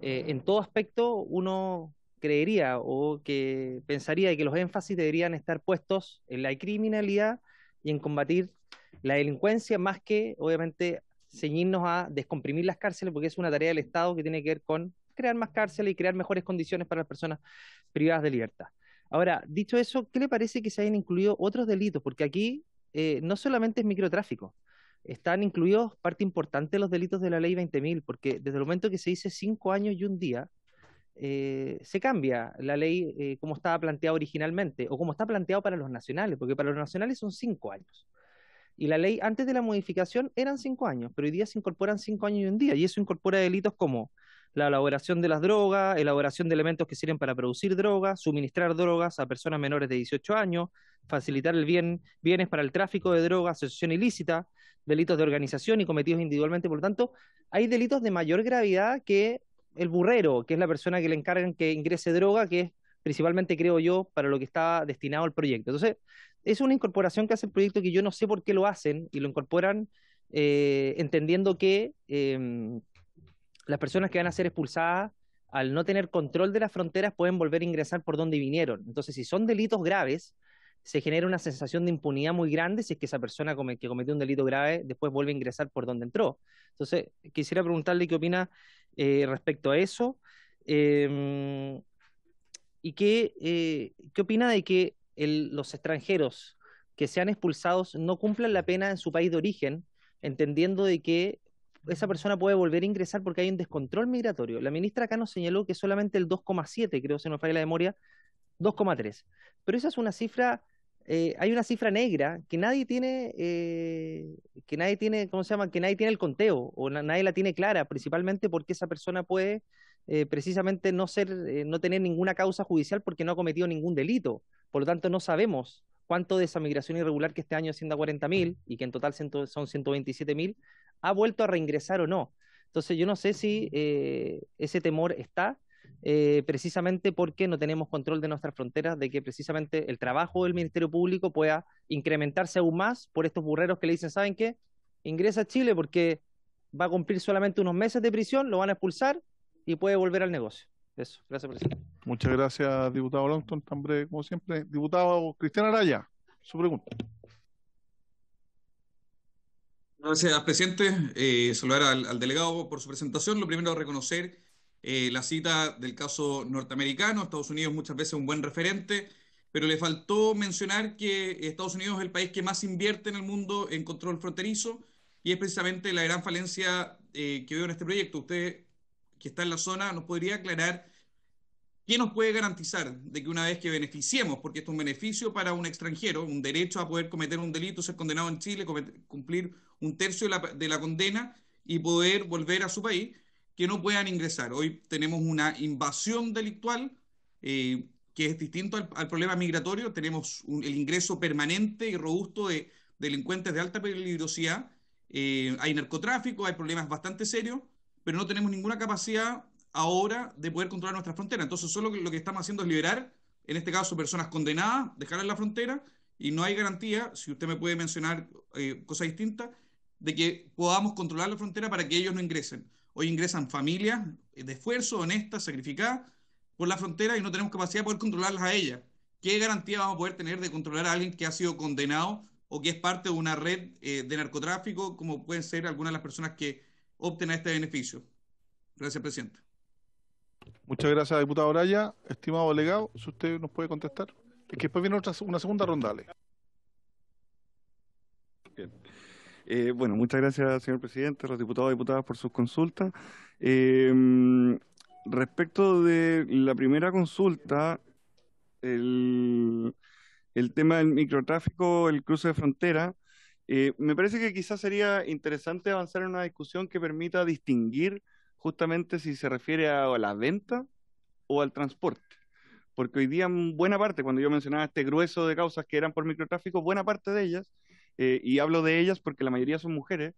en todo aspecto uno creería o que pensaría que los énfasis deberían estar puestos en la criminalidad y en combatir la delincuencia, más que obviamente ceñirnos a descomprimir las cárceles, porque es una tarea del Estado que tiene que ver con crear más cárceles y crear mejores condiciones para las personas privadas de libertad. Ahora, dicho eso, ¿qué le parece que se hayan incluido otros delitos? Porque aquí no solamente es microtráfico, están incluidos parte importante de los delitos de la ley 20.000, porque desde el momento que se dice 5 años y 1 día, se cambia la ley como estaba planteada originalmente, o como está planteado para los nacionales, porque para los nacionales son 5 años. Y la ley antes de la modificación eran 5 años, pero hoy día se incorporan 5 años y 1 día, y eso incorpora delitos como la elaboración de las drogas, elaboración de elementos que sirven para producir drogas, suministrar drogas a personas menores de 18 años, facilitar el bienes para el tráfico de drogas, asociación ilícita, delitos de organización y cometidos individualmente. Por lo tanto, hay delitos de mayor gravedad que el burrero, que es la persona que le encargan que ingrese droga, que es principalmente, creo yo, para lo que está destinado al proyecto. Entonces, es una incorporación que hace el proyecto que yo no sé por qué lo hacen y lo incorporan entendiendo que las personas que van a ser expulsadas, al no tener control de las fronteras, pueden volver a ingresar por donde vinieron. Entonces, si son delitos graves, se genera una sensación de impunidad muy grande si es que esa persona que cometió un delito grave después vuelve a ingresar por donde entró. Entonces, quisiera preguntarle qué opina respecto a eso, y qué opina de que los extranjeros que sean expulsados no cumplan la pena en su país de origen, entendiendo de que esa persona puede volver a ingresar porque hay un descontrol migratorio. La ministra acá nos señaló que solamente el 2,7, creo, si no me falla la memoria, 2,3. Pero esa es una cifra. Hay una cifra negra que nadie tiene, ¿cómo se llama? Que nadie tiene el conteo, o nadie la tiene clara, principalmente porque esa persona puede precisamente no tener ninguna causa judicial porque no ha cometido ningún delito. Por lo tanto, no sabemos cuánto de esa migración irregular, que este año asciende a 40.000 y que en total son 127.000, ha vuelto a reingresar o no. Entonces, yo no sé si ese temor está. Precisamente porque no tenemos control de nuestras fronteras, de que precisamente el trabajo del Ministerio Público pueda incrementarse aún más por estos burreros que le dicen, ¿saben qué? Ingresa a Chile porque va a cumplir solamente unos meses de prisión, lo van a expulsar y puede volver al negocio. Eso, gracias, presidente. Muchas gracias, diputado Longton, tan breve como siempre. Diputado Cristian Araya, su pregunta. Gracias, presidente. Saludar al delegado por su presentación. Lo primero, reconocer la cita del caso norteamericano. Estados Unidos muchas veces un buen referente, pero le faltó mencionar que Estados Unidos es el país que más invierte en el mundo en control fronterizo, y es precisamente la gran falencia que veo en este proyecto. Usted, que está en la zona, ¿nos podría aclarar qué nos puede garantizar de que una vez que beneficiemos, porque esto es un beneficio para un extranjero, un derecho a poder cometer un delito, ser condenado en Chile, cumplir un tercio de la condena y poder volver a su país, que no puedan ingresar? Hoy tenemos una invasión delictual que es distinto al problema migratorio. Tenemos el ingreso permanente y robusto de delincuentes de alta peligrosidad, hay narcotráfico, hay problemas bastante serios, pero no tenemos ninguna capacidad ahora de poder controlar nuestra frontera. Entonces solo lo que estamos haciendo es liberar, en este caso, personas condenadas, dejarlas en la frontera, y no hay garantía, si usted me puede mencionar cosas distintas, de que podamos controlar la frontera para que ellos no ingresen. Hoy ingresan familias de esfuerzo, honestas, sacrificadas por la frontera, y no tenemos capacidad de poder controlarlas a ellas. ¿Qué garantía vamos a poder tener de controlar a alguien que ha sido condenado o que es parte de una red de narcotráfico, como pueden ser algunas de las personas que obten este beneficio? Gracias, presidente. Muchas gracias, diputado Araya. Estimado delegado, si usted nos puede contestar. Es que después viene una segunda ronda. Bien. Bueno, muchas gracias, señor presidente, a los diputados y diputadas por sus consultas. Respecto de la primera consulta, el tema del microtráfico, el cruce de frontera, me parece que quizás sería interesante avanzar en una discusión que permita distinguir justamente si se refiere a la venta o al transporte. Porque hoy día, buena parte, cuando yo mencionaba este grueso de causas que eran por microtráfico, buena parte de ellas, y hablo de ellas porque la mayoría son mujeres,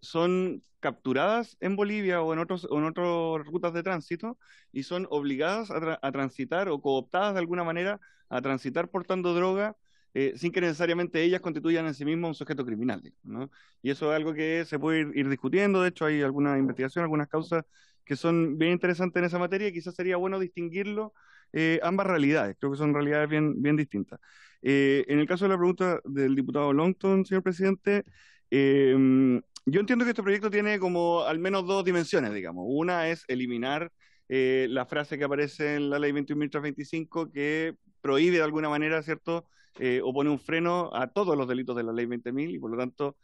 son capturadas en Bolivia o en otras rutas de tránsito y son obligadas a transitar o cooptadas de alguna manera a transitar portando droga, sin que necesariamente ellas constituyan en sí mismas un sujeto criminal, ¿no? Y eso es algo que se puede ir discutiendo. De hecho, hay alguna investigación, algunas causas que son bien interesantes en esa materia, y quizás sería bueno distinguirlo, ambas realidades. Creo que son realidades bien distintas. En el caso de la pregunta del diputado Longton, señor presidente, yo entiendo que este proyecto tiene como al menos dos dimensiones, digamos. Una es eliminar la frase que aparece en la ley 21.325 que prohíbe de alguna manera, ¿cierto?, o pone un freno a todos los delitos de la ley 20.000 y por lo tanto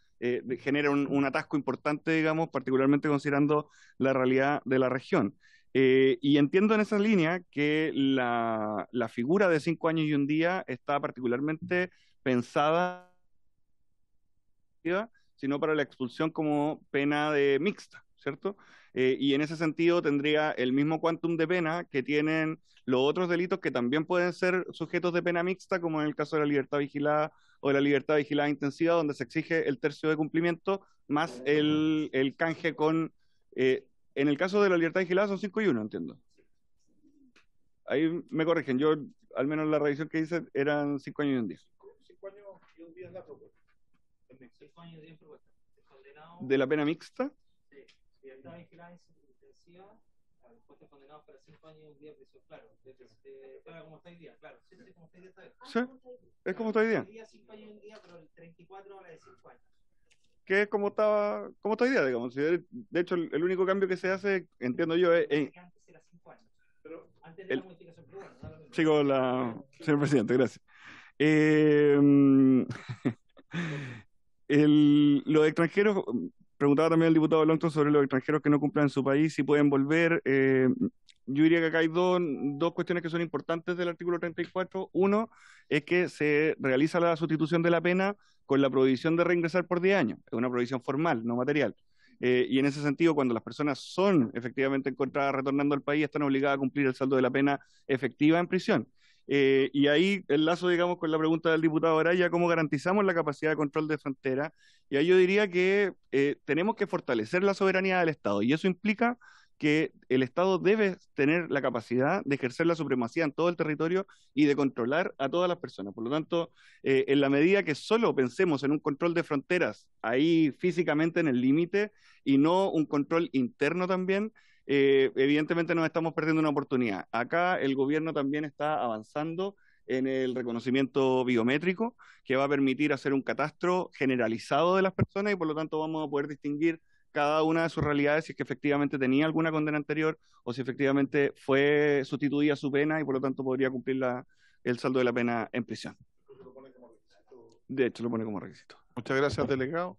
genera un atasco importante, digamos, particularmente considerando la realidad de la región. Y entiendo en esa línea que la figura de 5 años y 1 día está particularmente pensada, sino para la expulsión como pena mixta, ¿cierto? Y en ese sentido tendría el mismo quantum de pena que tienen los otros delitos que también pueden ser sujetos de pena mixta, como en el caso de la libertad vigilada o de la libertad vigilada intensiva, donde se exige el tercio de cumplimiento más el canje con... en el caso de la libertad vigilada son 5 y 1, entiendo. Ahí me corrigen, yo al menos la revisión que hice eran 5 años y 1 día. 5 años y 1 día es la propuesta. 5 años y 10 propuestas. Condenado... ¿De la pena mixta? Sí. Libertad vigilada intensiva, después te condenado para 5 años y 1 día de prisión, claro. Como está hoy día, claro. Sí, como está hoy día esta vez. Sí, es como está hoy día. Hoy día 5 años y 1 día, pero el 34 ahora de 5 años. Que es como está hoy día, digamos. De hecho, el único cambio que se hace, entiendo yo, es... Antes era 5 años, pero antes de la modificación, pero bueno, ahora... Sigo señor presidente, gracias. Los extranjeros, preguntaba también el diputado Longton sobre los extranjeros que no cumplan en su país, si pueden volver. Yo diría que acá hay dos cuestiones que son importantes del artículo 34. Uno es que se realiza la sustitución de la pena con la prohibición de reingresar por 10 años. Es una prohibición formal, no material. Y en ese sentido, cuando las personas son efectivamente encontradas retornando al país, están obligadas a cumplir el saldo de la pena efectiva en prisión. Y ahí el lazo, digamos, con la pregunta del diputado Araya, ¿cómo garantizamos la capacidad de control de frontera? Y ahí yo diría que tenemos que fortalecer la soberanía del Estado, y eso implica que el Estado debe tener la capacidad de ejercer la supremacía en todo el territorio y de controlar a todas las personas. Por lo tanto, en la medida que solo pensemos en un control de fronteras ahí físicamente en el límite y no un control interno también, evidentemente nos estamos perdiendo una oportunidad. Acá el gobierno también está avanzando en el reconocimiento biométrico, que va a permitir hacer un catastro generalizado de las personas y por lo tanto vamos a poder distinguir cada una de sus realidades, si es que efectivamente tenía alguna condena anterior o si efectivamente fue sustituida su pena y por lo tanto podría cumplir la, el saldo de la pena en prisión. De hecho, lo pone como requisito. Muchas gracias, delegado.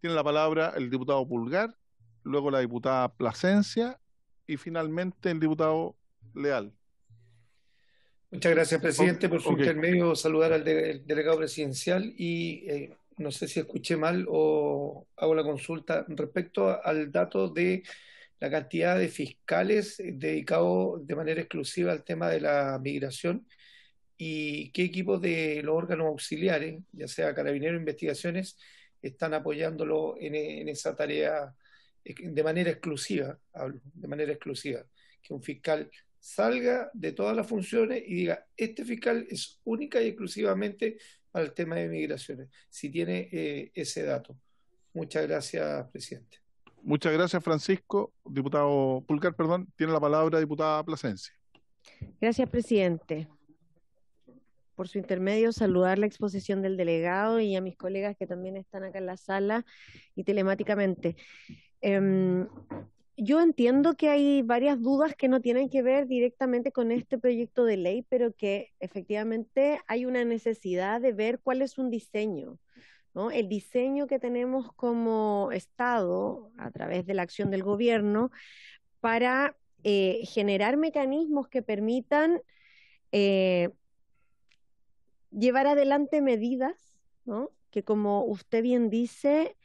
Tiene la palabra el diputado Pulgar, luego la diputada Plasencia y finalmente el diputado Leal. Muchas gracias, presidente, por su intermedio. Saludar al delegado presidencial y no sé si escuché mal o hago la consulta respecto al dato de la cantidad de fiscales dedicados de manera exclusiva al tema de la migración y qué equipos de los órganos auxiliares, ya sea Carabineros, Investigaciones, están apoyándolo en esa tarea de manera exclusiva, que un fiscal salga de todas las funciones y diga, este fiscal es única y exclusivamente para el tema de migraciones, si tiene ese dato. Muchas gracias, presidente. Muchas gracias, Francisco. Diputado Pulgar, perdón, tiene la palabra diputada Plasencia. Gracias, presidente. Por su intermedio, saludar la exposición del delegado y a mis colegas que también están acá en la sala y telemáticamente. Yo entiendo que hay varias dudas que no tienen que ver directamente con este proyecto de ley, pero que efectivamente hay una necesidad de ver cuál es un diseño, ¿no? El diseño que tenemos como Estado, a través de la acción del gobierno, para generar mecanismos que permitan llevar adelante medidas, ¿no?, que, como usted bien dice,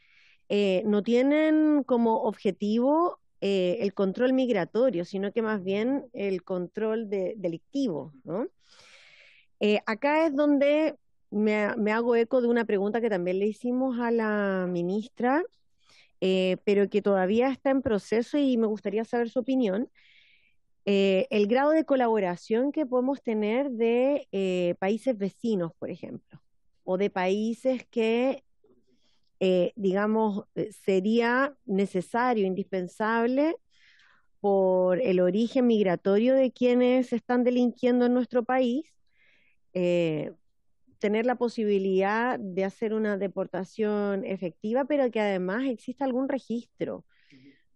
no tienen como objetivo el control migratorio, sino que más bien el control delictivo, ¿no? Acá es donde me hago eco de una pregunta que también le hicimos a la ministra, pero que todavía está en proceso y me gustaría saber su opinión. El grado de colaboración que podemos tener de países vecinos, por ejemplo, o de países que, digamos, sería necesario, indispensable, por el origen migratorio de quienes están delinquiendo en nuestro país, tener la posibilidad de hacer una deportación efectiva, pero que además exista algún registro,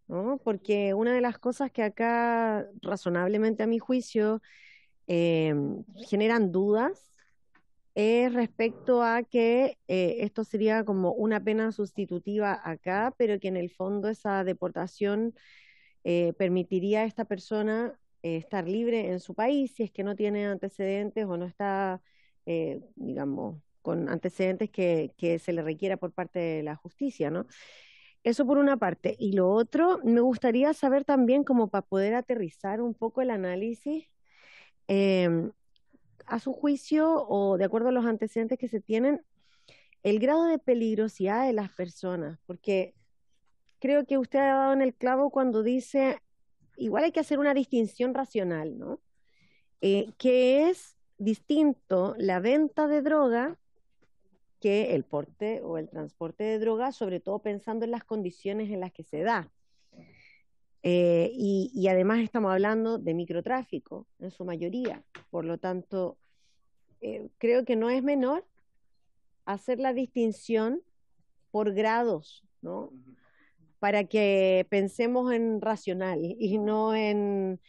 ¿no? Porque una de las cosas que acá, razonablemente a mi juicio, generan dudas es respecto a que esto sería como una pena sustitutiva acá, pero que en el fondo esa deportación permitiría a esta persona estar libre en su país si es que no tiene antecedentes o no está, digamos, con antecedentes que se le requiera por parte de la justicia, ¿no? Eso por una parte. Y lo otro, me gustaría saber también, como para poder aterrizar un poco el análisis, a su juicio, o de acuerdo a los antecedentes que se tienen, el grado de peligrosidad de las personas, porque creo que usted ha dado en el clavo cuando dice, igual hay que hacer una distinción racional, ¿no? Que es distinto la venta de droga que el porte o el transporte de drogas, sobre todo pensando en las condiciones en las que se da. Y además estamos hablando de microtráfico, en su mayoría. Por lo tanto, creo que no es menor hacer la distinción por grados, ¿no? Para que pensemos en racional y no en,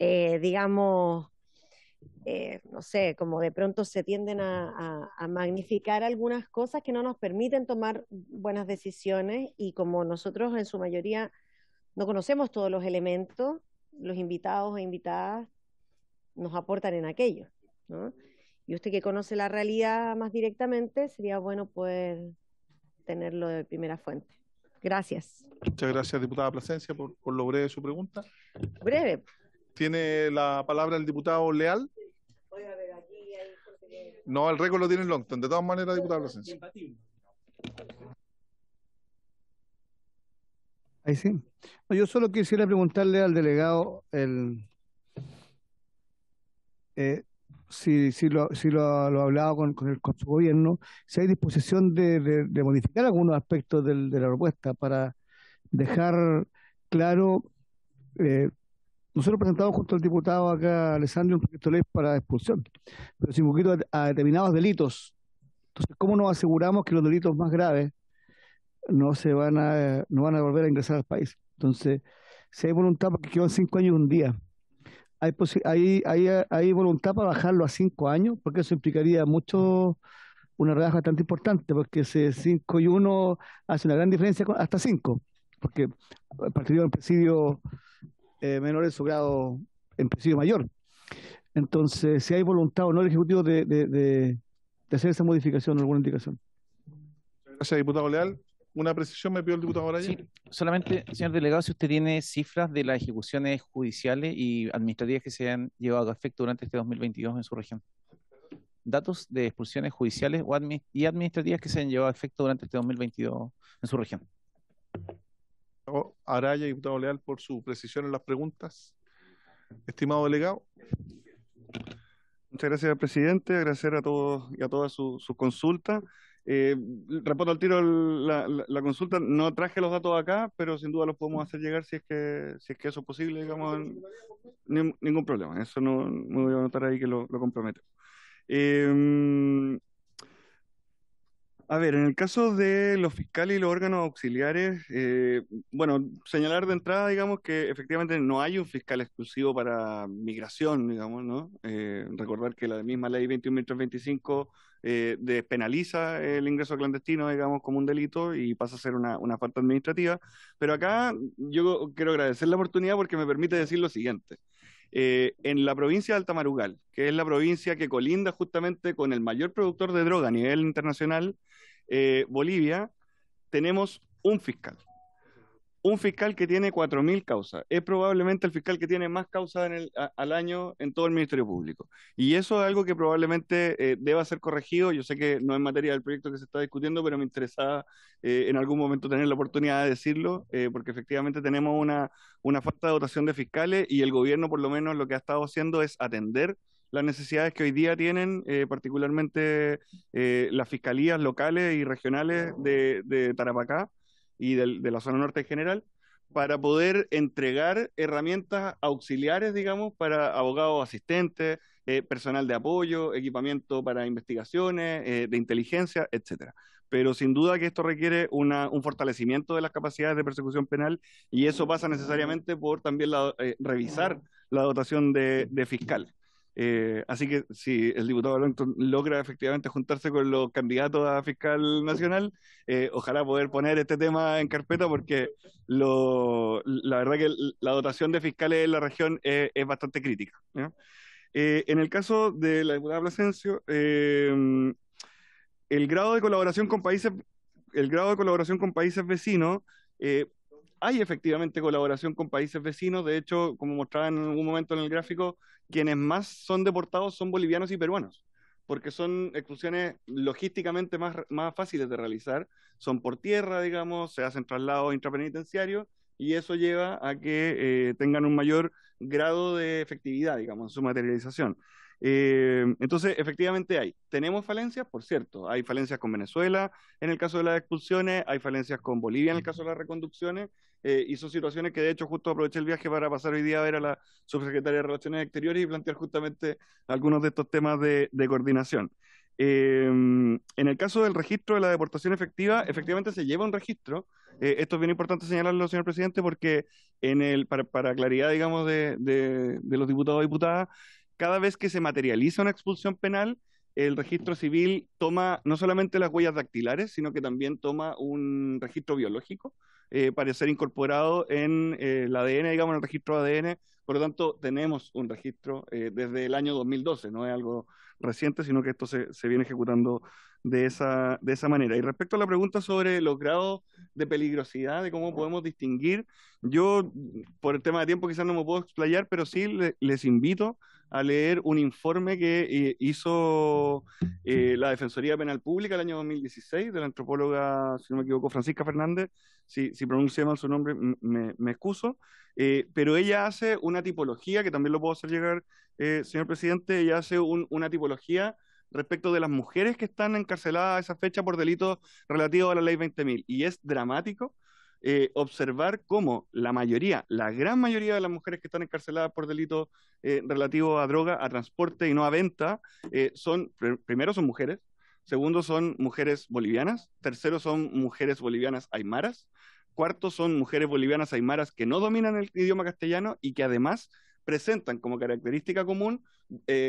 digamos, no sé, como de pronto se tienden a magnificar algunas cosas que no nos permiten tomar buenas decisiones, y como nosotros en su mayoría no conocemos todos los elementos, los invitados e invitadas nos aportan en aquello, ¿no? Y usted que conoce la realidad más directamente, sería bueno poder tenerlo de primera fuente. Gracias. Muchas gracias, diputada Plasencia, por lo breve de su pregunta. Breve. ¿Tiene la palabra el diputado Leal? No, el récord lo tiene en Longton. De todas maneras, diputado Plasencia. Ahí sí. No, yo solo quisiera preguntarle al delegado si lo ha hablado con su gobierno, si hay disposición de modificar algunos aspectos de la propuesta para dejar claro. Nosotros presentamos junto al diputado acá, Alessandri, un proyecto de ley para expulsión, pero sin poquito a determinados delitos. Entonces, ¿cómo nos aseguramos que los delitos más graves no van a volver a ingresar al país? Entonces, si hay voluntad, porque quedan 5 años y un día, ¿Hay voluntad para bajarlo a 5 años? Porque eso implicaría mucho, una rebaja bastante importante, porque 5 y 1 hace una gran diferencia, hasta 5, porque el partido en presidio menor es su grado en presidio mayor. Entonces, si hay voluntad o no el Ejecutivo de hacer esa modificación, alguna indicación. Gracias, diputado Leal. Una precisión me pidió el diputado Araya. Sí, solamente, señor delegado, si usted tiene cifras de las ejecuciones judiciales y administrativas que se han llevado a efecto durante este 2022 en su región. Datos de expulsiones judiciales y administrativas que se han llevado a efecto durante este 2022 en su región. Araya, diputado Leal, por su precisión en las preguntas. Estimado delegado. Muchas gracias, presidente. Agradecer a todos y a todas sus consultas. Reporto al tiro la consulta. No traje los datos acá, pero sin duda los podemos hacer llegar si es que eso es posible, digamos. Ningún problema. Eso no me voy a anotar ahí que lo comprometo. A ver, en el caso de los fiscales y los órganos auxiliares, bueno, señalar de entrada, digamos, que efectivamente no hay un fiscal exclusivo para migración, digamos, ¿no? Recordar que la misma ley 21.325 despenaliza el ingreso clandestino, digamos, como un delito y pasa a ser una falta administrativa. Pero acá yo quiero agradecer la oportunidad porque me permite decir lo siguiente. En la provincia de Altamarugal, que es la provincia que colinda justamente con el mayor productor de droga a nivel internacional, Bolivia, tenemos un fiscal que tiene 4.000 causas. Es probablemente el fiscal que tiene más causas al año en todo el Ministerio Público. Y eso es algo que probablemente deba ser corregido. Yo sé que no es materia del proyecto que se está discutiendo, pero me interesaba en algún momento tener la oportunidad de decirlo, porque efectivamente tenemos una falta de dotación de fiscales y el gobierno, por lo menos, lo que ha estado haciendo es atender las necesidades que hoy día tienen, particularmente las fiscalías locales y regionales de Tarapacá, y de la zona norte en general, para poder entregar herramientas auxiliares, digamos, para abogados asistentes, personal de apoyo, equipamiento para investigaciones, de inteligencia, etcétera. Pero sin duda que esto requiere un fortalecimiento de las capacidades de persecución penal, y eso pasa necesariamente por también revisar la dotación de fiscales. Así que si el diputado Blanton logra efectivamente juntarse con los candidatos a fiscal nacional, ojalá poder poner este tema en carpeta, porque la verdad que la dotación de fiscales en la región es bastante crítica, ¿no? En el caso de la diputada Plasencia, el grado de colaboración con países vecinos, hay efectivamente colaboración con países vecinos. De hecho, como mostraba en algún momento en el gráfico, quienes más son deportados son bolivianos y peruanos, porque son expulsiones logísticamente más fáciles de realizar, son por tierra, digamos, se hacen traslados intrapenitenciarios, y eso lleva a que tengan un mayor grado de efectividad, digamos, en su materialización. Entonces, efectivamente hay. Tenemos falencias, por cierto. Hay falencias con Venezuela en el caso de las expulsiones, hay falencias con Bolivia en el caso de las reconducciones, y son situaciones que, de hecho, justo aproveché el viaje para pasar hoy día a ver a la subsecretaria de Relaciones Exteriores y plantear justamente algunos de estos temas de coordinación. En el caso del registro de la deportación efectiva, efectivamente se lleva un registro. Esto es bien importante señalarlo, señor presidente, porque para claridad, digamos, de los diputados y diputadas, cada vez que se materializa una expulsión penal, el registro civil toma no solamente las huellas dactilares, sino que también toma un registro biológico para ser incorporado en el ADN, digamos, en el registro de ADN. Por lo tanto, tenemos un registro desde el año 2012, no es algo reciente, sino que esto se viene ejecutando de esa manera. Y respecto a la pregunta sobre los grados de peligrosidad, de cómo podemos distinguir, yo por el tema de tiempo quizás no me puedo explayar, pero sí les invito a leer un informe que hizo la Defensoría Penal Pública el año 2016, de la antropóloga, si no me equivoco, Francisca Fernández. Si pronuncié mal su nombre, me excuso, pero ella hace una tipología, que también lo puedo hacer llegar, señor presidente. Ella hace una tipología respecto de las mujeres que están encarceladas a esa fecha por delitos relativos a la ley 20.000, y es dramático observar cómo la gran mayoría de las mujeres que están encarceladas por delitos relativos a droga, a transporte y no a venta, primero son mujeres, segundo son mujeres bolivianas, tercero son mujeres bolivianas aymaras, cuarto son mujeres bolivianas aymaras que no dominan el idioma castellano y que además presentan como característica común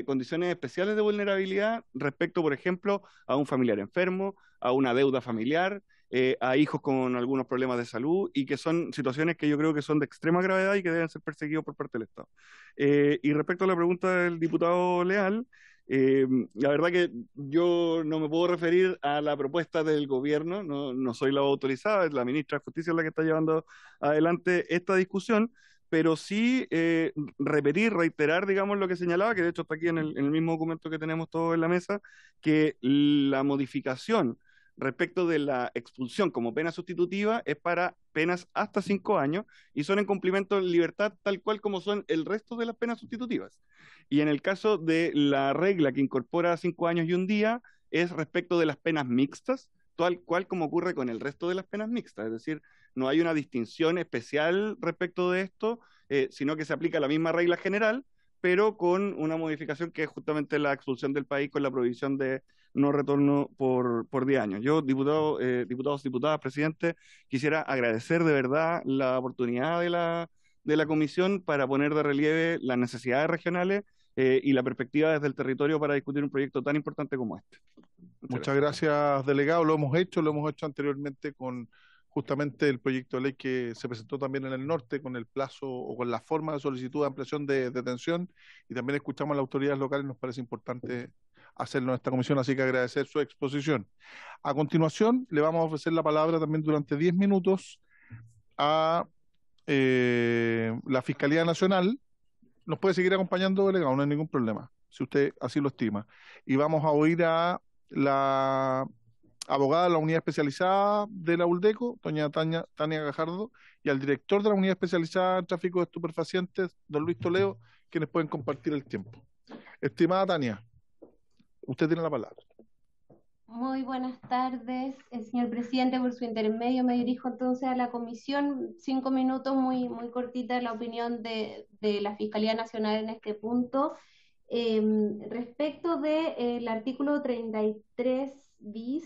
condiciones especiales de vulnerabilidad respecto, por ejemplo, a un familiar enfermo, a una deuda familiar, a hijos con algunos problemas de salud, y que son situaciones que yo creo que son de extrema gravedad y que deben ser perseguidos por parte del Estado. Y respecto a la pregunta del diputado Leal, la verdad que yo no me puedo referir a la propuesta del gobierno, no soy la autorizada, es la ministra de Justicia la que está llevando adelante esta discusión, pero sí reiterar, digamos, lo que señalaba, que de hecho está aquí en el mismo documento que tenemos todos en la mesa, que la modificación respecto de la expulsión como pena sustitutiva es para penas hasta 5 años y son en cumplimiento en libertad tal cual como son el resto de las penas sustitutivas. Y en el caso de la regla que incorpora 5 años y 1 día es respecto de las penas mixtas, tal cual como ocurre con el resto de las penas mixtas, es decir, no hay una distinción especial respecto de esto, sino que se aplica la misma regla general, pero con una modificación que es justamente la expulsión del país con la prohibición de no retorno por 10 años. Yo, diputados, diputadas, presidente, quisiera agradecer de verdad la oportunidad de la comisión para poner de relieve las necesidades regionales y la perspectiva desde el territorio para discutir un proyecto tan importante como este. Muchas gracias, delegado. Lo hemos hecho anteriormente con justamente el proyecto de ley que se presentó también en el norte con el plazo o con la forma de solicitud de ampliación de detención, y también escuchamos a las autoridades locales, nos parece importante hacerlo en esta comisión, así que agradecer su exposición. A continuación le vamos a ofrecer la palabra también durante 10 minutos a la Fiscalía Nacional. Nos puede seguir acompañando, delegado, no hay ningún problema, si usted así lo estima. Y vamos a oír a la abogada de la unidad especializada de la Uldeco, doña Tania Gajardo, y al director de la unidad especializada en tráfico de estupefacientes, don Luis Toledo, quienes pueden compartir el tiempo. Estimada Tania, usted tiene la palabra. Muy buenas tardes, señor presidente, por su intermedio me dirijo entonces a la comisión. 5 minutos, muy cortita la opinión de la Fiscalía Nacional en este punto. Respecto del artículo 33 bis,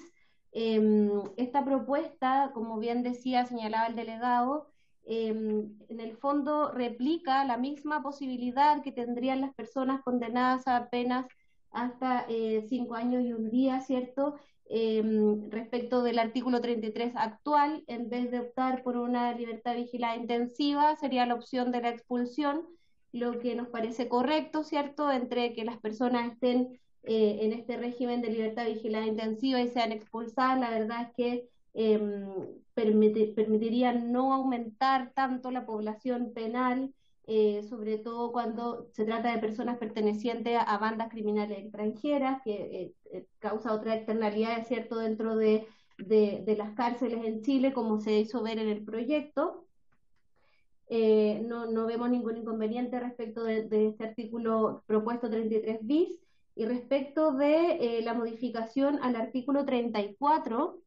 esta propuesta, como bien decía, señalaba el delegado, en el fondo replica la misma posibilidad que tendrían las personas condenadas a penas hasta 5 años y 1 día, ¿cierto? Respecto del artículo 33 actual, en vez de optar por una libertad vigilada intensiva, sería la opción de la expulsión, lo que nos parece correcto, ¿cierto? Entre que las personas estén en este régimen de libertad vigilada intensiva y sean expulsadas, la verdad es que permitiría no aumentar tanto la población penal, sobre todo cuando se trata de personas pertenecientes a bandas criminales extranjeras, que causa otra externalidad, ¿cierto?, dentro de las cárceles en Chile, como se hizo ver en el proyecto. No vemos ningún inconveniente respecto de este artículo propuesto 33 bis, y respecto de la modificación al artículo 34,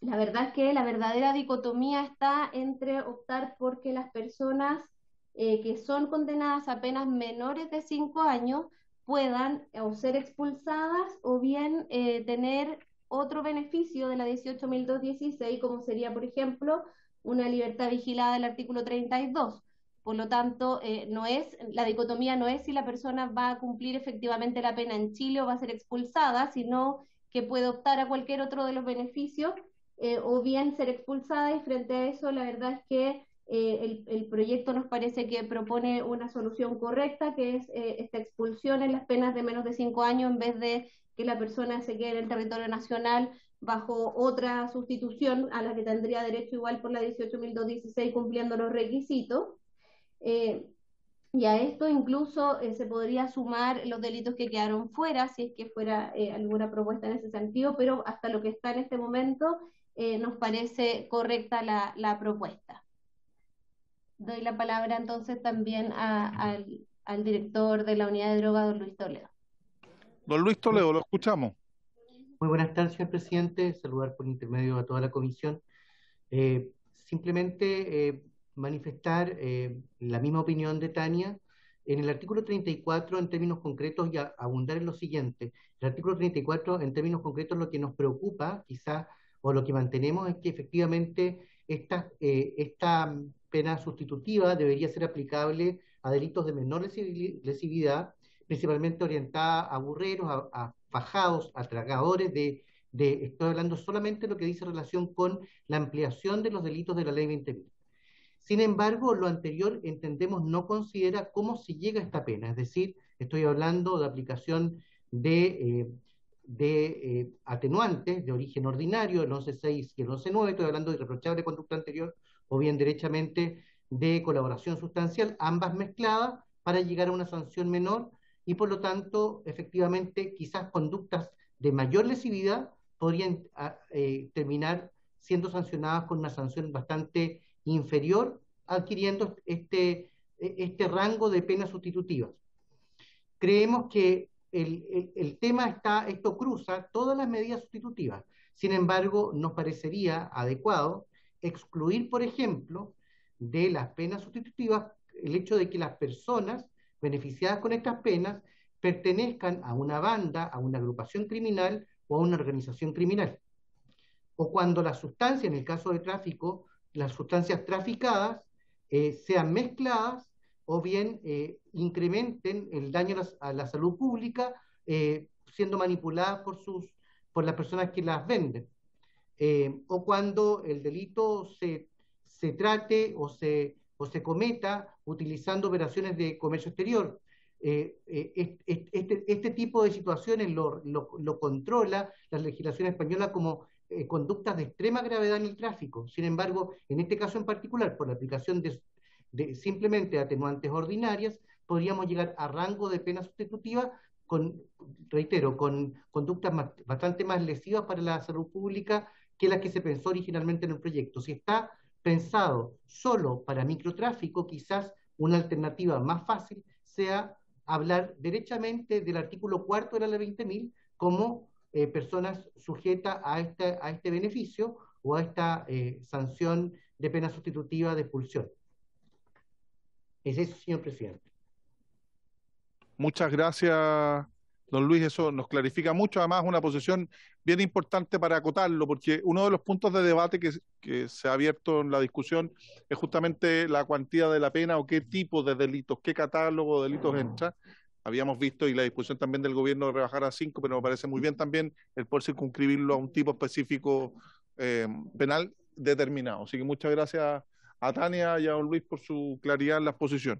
la verdad es que la verdadera dicotomía está entre optar porque las personas que son condenadas a penas menores de 5 años puedan o ser expulsadas o bien tener otro beneficio de la 18.216, como sería, por ejemplo, una libertad vigilada del artículo 32. Por lo tanto, la dicotomía no es si la persona va a cumplir efectivamente la pena en Chile o va a ser expulsada, sino que puede optar a cualquier otro de los beneficios, o bien ser expulsada, y frente a eso la verdad es que el proyecto nos parece que propone una solución correcta, que es esta expulsión en las penas de menos de 5 años, en vez de que la persona se quede en el territorio nacional bajo otra sustitución a la que tendría derecho igual por la 18.216 cumpliendo los requisitos. Y a esto incluso se podría sumar los delitos que quedaron fuera, si es que fuera alguna propuesta en ese sentido, pero hasta lo que está en este momento nos parece correcta la propuesta. Doy la palabra entonces también al director de la unidad de droga, don Luis Toledo. Don Luis Toledo, lo escuchamos. Muy buenas tardes, señor presidente. Saludar por intermedio a toda la comisión. Simplemente manifestar la misma opinión de Tania. En el artículo 34, en términos concretos, y abundar en lo siguiente, el artículo 34, en términos concretos, lo que nos preocupa, quizás, o lo que mantenemos, es que efectivamente esta pena sustitutiva debería ser aplicable a delitos de menor lesividad, principalmente orientada a burreros, a fajados, a tragadores de estoy hablando solamente de lo que dice relación con la ampliación de los delitos de la ley 20.000. Sin embargo, lo anterior, entendemos, no considera cómo se llega a esta pena, es decir, estoy hablando de aplicación de atenuantes de origen ordinario, el 11.6 y el 11.9, estoy hablando de irreprochable conducta anterior o bien derechamente de colaboración sustancial, ambas mezcladas para llegar a una sanción menor y por lo tanto, efectivamente, quizás conductas de mayor lesividad podrían terminar siendo sancionadas con una sanción bastante inferior, adquiriendo este rango de penas sustitutivas. Creemos que el tema está, esto cruza todas las medidas sustitutivas. Sin embargo, nos parecería adecuado excluir, por ejemplo, de las penas sustitutivas el hecho de que las personas beneficiadas con estas penas pertenezcan a una banda, a una agrupación criminal o a una organización criminal. O cuando las sustancias, en el caso de tráfico, las sustancias traficadas sean mezcladas o bien incrementen el daño a la salud pública siendo manipuladas por las personas que las venden. O cuando el delito se trate o se cometa utilizando operaciones de comercio exterior. Este tipo de situaciones lo controla la legislación española como conductas de extrema gravedad en el tráfico. Sin embargo, en este caso en particular, por la aplicación de simplemente atenuantes ordinarias, podríamos llegar a rango de pena sustitutiva con, reitero, con conductas bastante más lesivas para la salud pública que las que se pensó originalmente en el proyecto. Si está pensado solo para microtráfico, quizás una alternativa más fácil sea hablar derechamente del artículo 4 de la ley 20.000 como personas sujetas a este beneficio o a esta sanción de pena sustitutiva de expulsión. Es eso, señor presidente. Muchas gracias, don Luis. Eso nos clarifica mucho, además una posición bien importante para acotarlo, porque uno de los puntos de debate que se ha abierto en la discusión es justamente la cuantía de la pena o qué tipo de delitos, qué catálogo de delitos entra. Habíamos visto, y la discusión también del gobierno, de rebajar a 5, pero me parece muy bien también el poder circunscribirlo a un tipo específico penal determinado. Así que muchas gracias a Tania y a don Luis por su claridad en la exposición.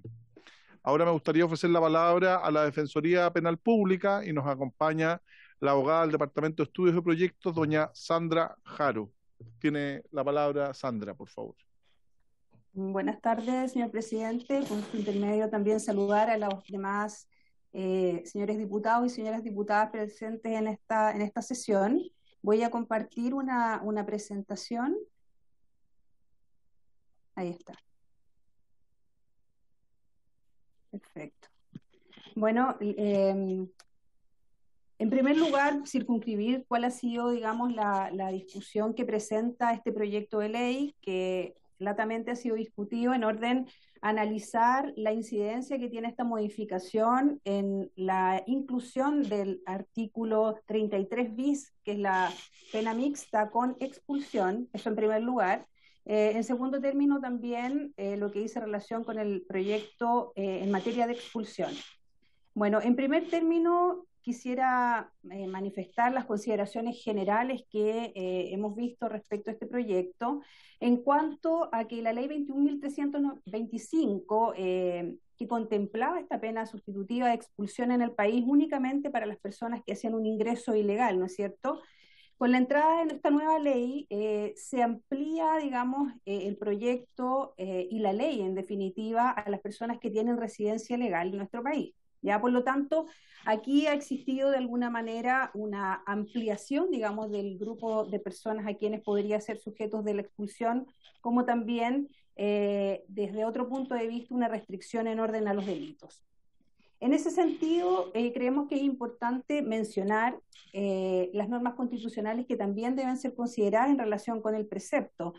Ahora me gustaría ofrecer la palabra a la Defensoría Penal Pública y nos acompaña la abogada del Departamento de Estudios y Proyectos, doña Sandra Aro. Tiene la palabra Sandra, por favor. Buenas tardes, señor presidente. Por su intermedio también saludar a los demás señores diputados y señoras diputadas presentes en esta sesión. Voy a compartir una presentación. Ahí está. Perfecto. Bueno, en primer lugar, circunscribir cuál ha sido, digamos, la discusión que presenta este proyecto de ley, que latamente ha sido discutido en orden a analizar la incidencia que tiene esta modificación en la inclusión del artículo 33 bis, que es la pena mixta con expulsión, eso en primer lugar. En segundo término, también lo que dice relación con el proyecto en materia de expulsión. Bueno, en primer término, quisiera manifestar las consideraciones generales que hemos visto respecto a este proyecto, en cuanto a que la ley 21.325, que contemplaba esta pena sustitutiva de expulsión en el país únicamente para las personas que hacían un ingreso ilegal, ¿no es cierto?, con la entrada en esta nueva ley se amplía, digamos, el proyecto y la ley, en definitiva, a las personas que tienen residencia legal en nuestro país. Ya, por lo tanto, aquí ha existido de alguna manera una ampliación, digamos, del grupo de personas a quienes podría ser sujetos de la expulsión, como también, desde otro punto de vista, una restricción en orden a los delitos. En ese sentido, creemos que es importante mencionar las normas constitucionales que también deben ser consideradas en relación con el precepto.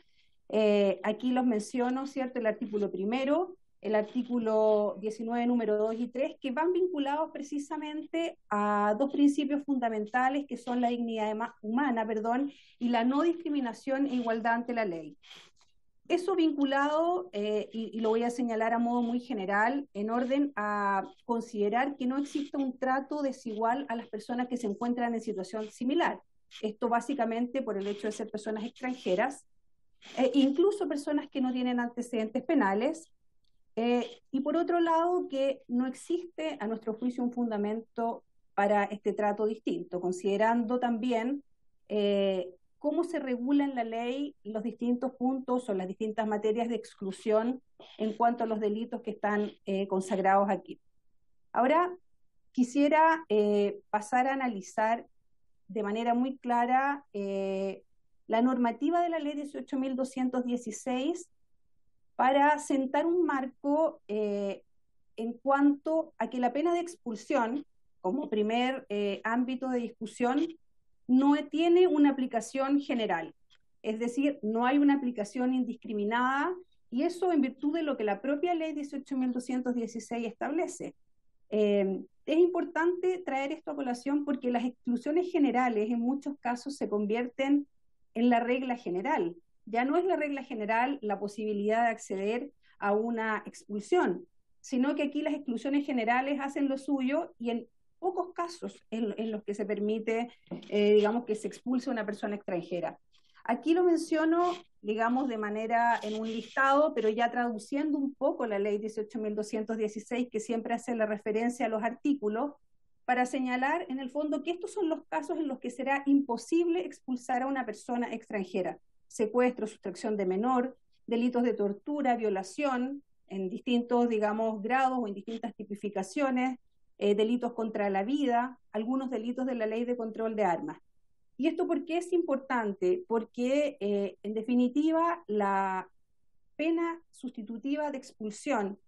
Aquí los menciono, ¿cierto?, el artículo 1, el artículo 19, número 2 y 3, que van vinculados precisamente a dos principios fundamentales que son la dignidad humana, y la no discriminación e igualdad ante la ley. Eso vinculado, y lo voy a señalar a modo muy general, en orden a considerar que no exista un trato desigual a las personas que se encuentran en situación similar. Esto básicamente por el hecho de ser personas extranjeras, incluso personas que no tienen antecedentes penales, y por otro lado que no existe a nuestro juicio un fundamento para este trato distinto, considerando también cómo se regula en la ley los distintos puntos o las distintas materias de exclusión en cuanto a los delitos que están consagrados aquí. Ahora, quisiera pasar a analizar de manera muy clara la normativa de la ley 18.216 para sentar un marco en cuanto a que la pena de expulsión, como primer ámbito de discusión, no tiene una aplicación general, es decir, no hay una aplicación indiscriminada, y eso en virtud de lo que la propia ley 18.216 establece. Es importante traer esto a colación porque las exclusiones generales en muchos casos se convierten en la regla general. Ya no es la regla general la posibilidad de acceder a una expulsión, sino que aquí las exclusiones generales hacen lo suyo, y en pocos casos en los que se permite, digamos, que se expulse una persona extranjera. Aquí lo menciono, digamos, de manera en un listado, pero ya traduciendo un poco la ley 18.216, que siempre hace la referencia a los artículos, para señalar en el fondo que estos son los casos en los que será imposible expulsar a una persona extranjera. Secuestro, sustracción de menor, delitos de tortura, violación, en distintos, digamos, grados o en distintas tipificaciones, delitos contra la vida, algunos delitos de la ley de control de armas. ¿Y esto por qué es importante? Porque, en definitiva, la pena sustitutiva de expulsión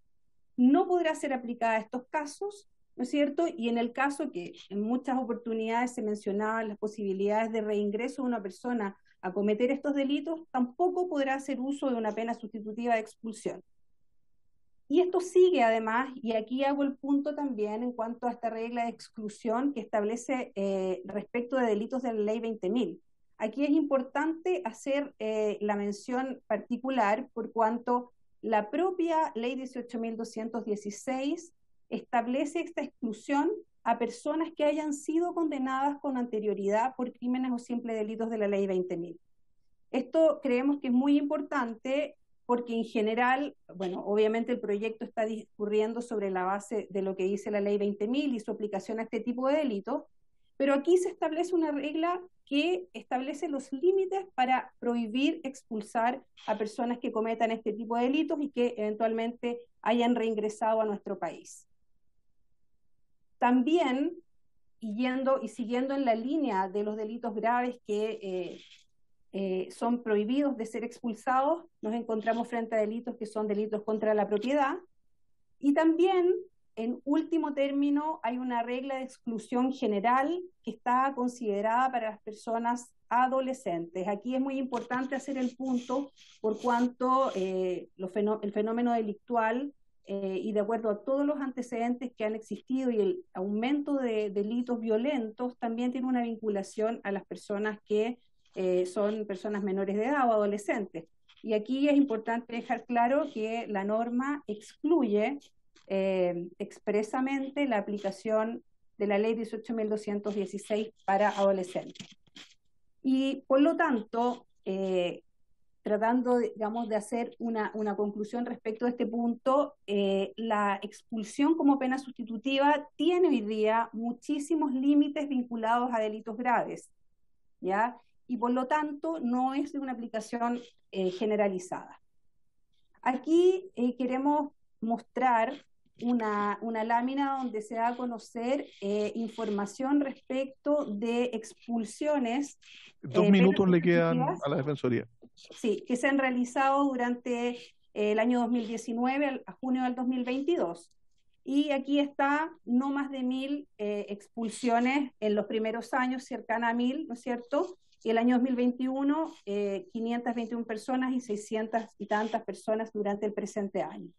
no podrá ser aplicada a estos casos, ¿no es cierto? Y en el caso que en muchas oportunidades se mencionaban las posibilidades de reingreso de una persona a cometer estos delitos, tampoco podrá hacer uso de una pena sustitutiva de expulsión. Y esto sigue además, y aquí hago el punto también en cuanto a esta regla de exclusión que establece respecto de delitos de la ley 20.000. Aquí es importante hacer la mención particular por cuanto la propia ley 18.216 establece esta exclusión a personas que hayan sido condenadas con anterioridad por crímenes o simples delitos de la ley 20.000. Esto creemos que es muy importante, porque en general, bueno, obviamente el proyecto está discurriendo sobre la base de lo que dice la ley 20.000 y su aplicación a este tipo de delitos, pero aquí se establece una regla que establece los límites para prohibir expulsar a personas que cometan este tipo de delitos y que eventualmente hayan reingresado a nuestro país. También, siguiendo en la línea de los delitos graves que son prohibidos de ser expulsados, nos encontramos frente a delitos que son delitos contra la propiedad, y también, en último término, hay una regla de exclusión general que está considerada para las personas adolescentes. Aquí es muy importante hacer el punto por cuanto el fenómeno delictual, y de acuerdo a todos los antecedentes que han existido y el aumento de delitos violentos, también tiene una vinculación a las personas que son personas menores de edad o adolescentes. Y aquí es importante dejar claro que la norma excluye expresamente la aplicación de la ley 18.216 para adolescentes. Y por lo tanto, tratando, digamos, de hacer una conclusión respecto a este punto, la expulsión como pena sustitutiva tiene hoy día muchísimos límites vinculados a delitos graves, ¿ya?, y por lo tanto no es de una aplicación generalizada. Aquí queremos mostrar una lámina donde se da a conocer información respecto de expulsiones. 2 minutos le quedan a la Defensoría. Sí, que se han realizado durante el año 2019 a junio del 2022. Y aquí está no más de 1000 expulsiones en los primeros años, cercana a 1000, ¿no es cierto?, y el año 2021, 521 personas y 600 y tantas personas durante el presente año.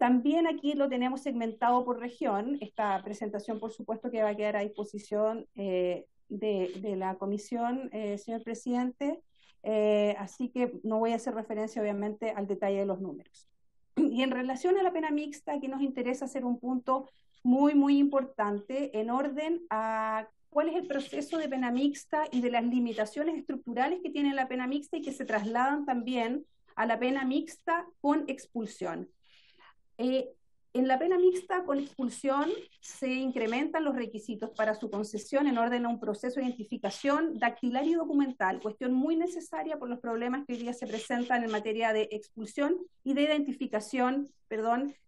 También aquí lo tenemos segmentado por región. Esta presentación, por supuesto, que va a quedar a disposición de la comisión, señor presidente, así que no voy a hacer referencia obviamente al detalle de los números. Y en relación a la pena mixta, aquí nos interesa hacer un punto muy, muy importante en orden a cuál es el proceso de pena mixta y de las limitaciones estructurales que tiene la pena mixta y que se trasladan también a la pena mixta con expulsión. En la pena mixta con expulsión se incrementan los requisitos para su concesión en orden a un proceso de identificación dactilar y documental, cuestión muy necesaria por los problemas que hoy día se presentan en materia de expulsión y de identificación,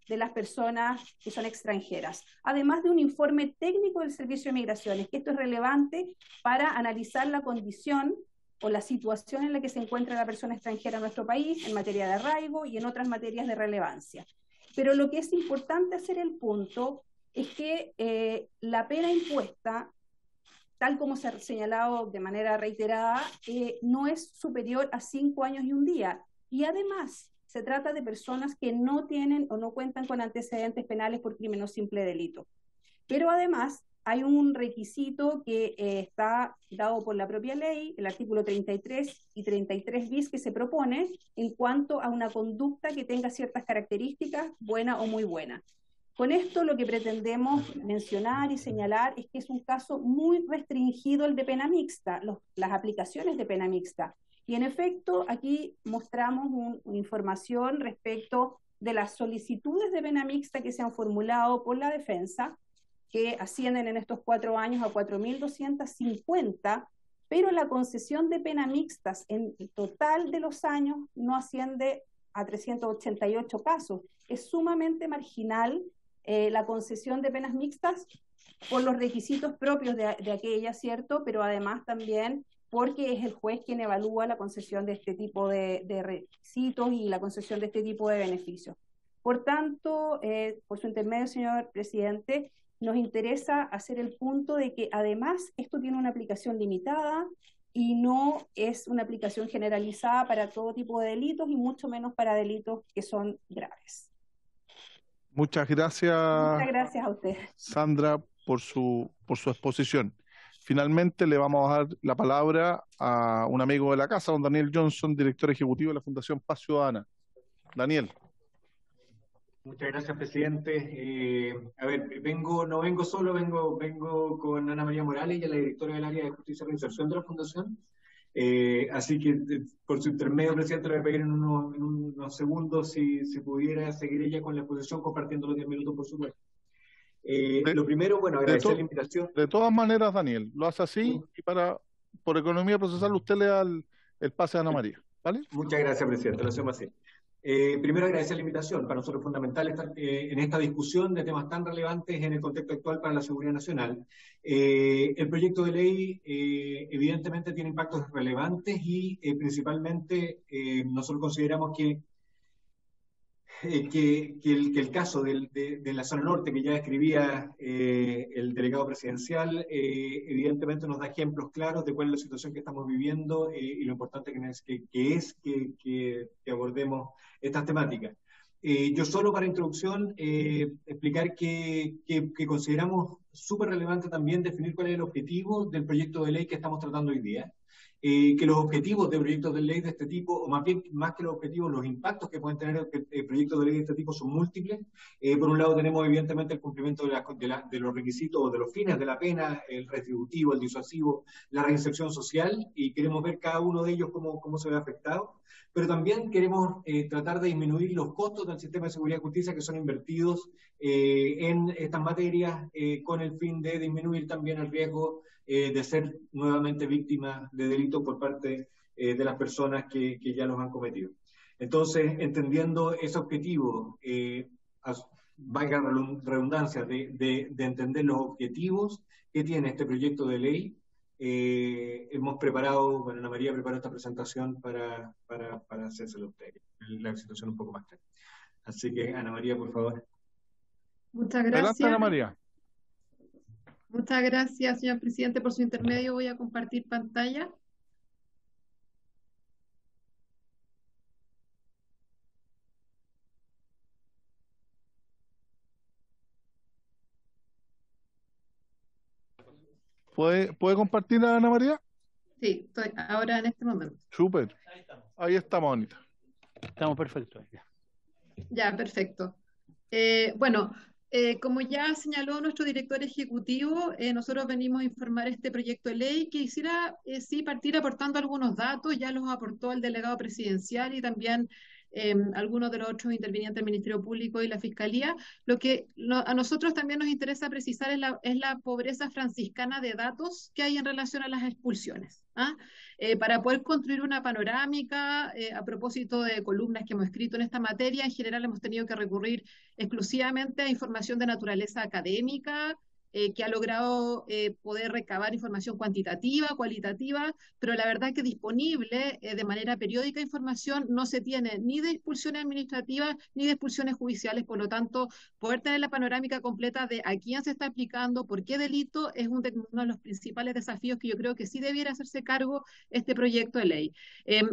de las personas que son extranjeras. Además de un informe técnico del Servicio de Migraciones, que esto es relevante para analizar la condición o la situación en la que se encuentra la persona extranjera en nuestro país, en materia de arraigo y en otras materias de relevancia. Pero lo que es importante hacer el punto es que la pena impuesta, tal como se ha señalado de manera reiterada, no es superior a 5 años y 1 día. Y además, se trata de personas que no tienen o no cuentan con antecedentes penales por crimen o simple delito. Pero además, hay un requisito que está dado por la propia ley, el artículo 33 y 33 bis, que se propone en cuanto a una conducta que tenga ciertas características, buena o muy buena. Con esto lo que pretendemos mencionar y señalar es que es un caso muy restringido el de pena mixta, las aplicaciones de pena mixta. Y en efecto, aquí mostramos una información respecto de las solicitudes de pena mixta que se han formulado por la defensa, que ascienden en estos 4 años a 4.250, pero la concesión de pena mixtas en el total de los años no asciende a 388 casos. Es sumamente marginal la concesión de penas mixtas por los requisitos propios de aquella, ¿cierto? Pero además también porque es el juez quien evalúa la concesión de este tipo de requisitos y la concesión de este tipo de beneficios. Por tanto, por su intermedio, señor presidente, nos interesa hacer el punto de que además esto tiene una aplicación limitada y no es una aplicación generalizada para todo tipo de delitos y mucho menos para delitos que son graves. Muchas gracias. Muchas gracias a usted, Sandra, por su exposición. Finalmente le vamos a dar la palabra a un amigo de la casa, don Daniel Johnson, director ejecutivo de la Fundación Paz Ciudadana. Daniel. Muchas gracias, presidente. A ver, no vengo solo, vengo con Ana María Morales, ella es la directora del área de justicia y reinserción de la Fundación. Así que, por su intermedio, presidente, le voy a pedir en unos segundos si pudiera seguir ella con la exposición, compartiendo los 10 minutos, por supuesto. Lo primero, bueno, agradecer la invitación. De todas maneras, Daniel, lo hace así, sí. Y por economía procesal, usted le da el pase a Ana María, ¿vale? Muchas gracias, presidente, lo hacemos así. Primero agradecer la invitación. Para nosotros es fundamental estar en esta discusión de temas tan relevantes en el contexto actual para la seguridad nacional. El proyecto de ley evidentemente tiene impactos relevantes y principalmente nosotros consideramos que el caso de la zona norte que ya describía el delegado presidencial evidentemente nos da ejemplos claros de cuál es la situación que estamos viviendo y lo importante que abordemos estas temáticas. Yo solo para introducción explicar que consideramos súper relevante también definir cuál es el objetivo del proyecto de ley que estamos tratando hoy día. Que los objetivos de proyectos de ley de este tipo, o más bien, más que los objetivos, los impactos que pueden tener proyectos de ley de este tipo son múltiples. Por un lado tenemos evidentemente el cumplimiento de los requisitos o de los fines de la pena, el retributivo, el disuasivo, la reinserción social, y queremos ver cada uno de ellos cómo se ve afectado. Pero también queremos tratar de disminuir los costos del sistema de seguridad y justicia que son invertidos en estas materias con el fin de disminuir también el riesgo de ser nuevamente víctimas de delitos por parte de las personas que ya los han cometido. Entonces, entendiendo ese objetivo, valga la redundancia, de entender los objetivos que tiene este proyecto de ley, hemos preparado, bueno, Ana María preparó esta presentación para hacérselo a usted, la situación un poco más clara. Así que, Ana María, por favor. Muchas gracias. Adelante, Ana María. Muchas gracias, señor presidente, por su intermedio. Voy a compartir pantalla. ¿Puede compartir, Ana María? Sí, estoy ahora en este momento. Súper. Ahí estamos, Anita. Estamos perfectos. Ya, perfecto. Bueno, como ya señaló nuestro director ejecutivo, nosotros venimos a informar este proyecto de ley. Quisiera sí partir aportando algunos datos, ya los aportó el delegado presidencial y también algunos de los otros intervinientes del Ministerio Público y la Fiscalía. Lo que a nosotros también nos interesa precisar es la pobreza franciscana de datos que hay en relación a las expulsiones, ¿ah? Para poder construir una panorámica a propósito de columnas que hemos escrito en esta materia, en general hemos tenido que recurrir exclusivamente a información de naturaleza académica, que ha logrado poder recabar información cuantitativa, cualitativa, pero la verdad es que disponible de manera periódica información no se tiene ni de expulsiones administrativas ni de expulsiones judiciales, por lo tanto, poder tener la panorámica completa de a quién se está aplicando, por qué delito, es uno de los principales desafíos que yo creo que sí debiera hacerse cargo este proyecto de ley.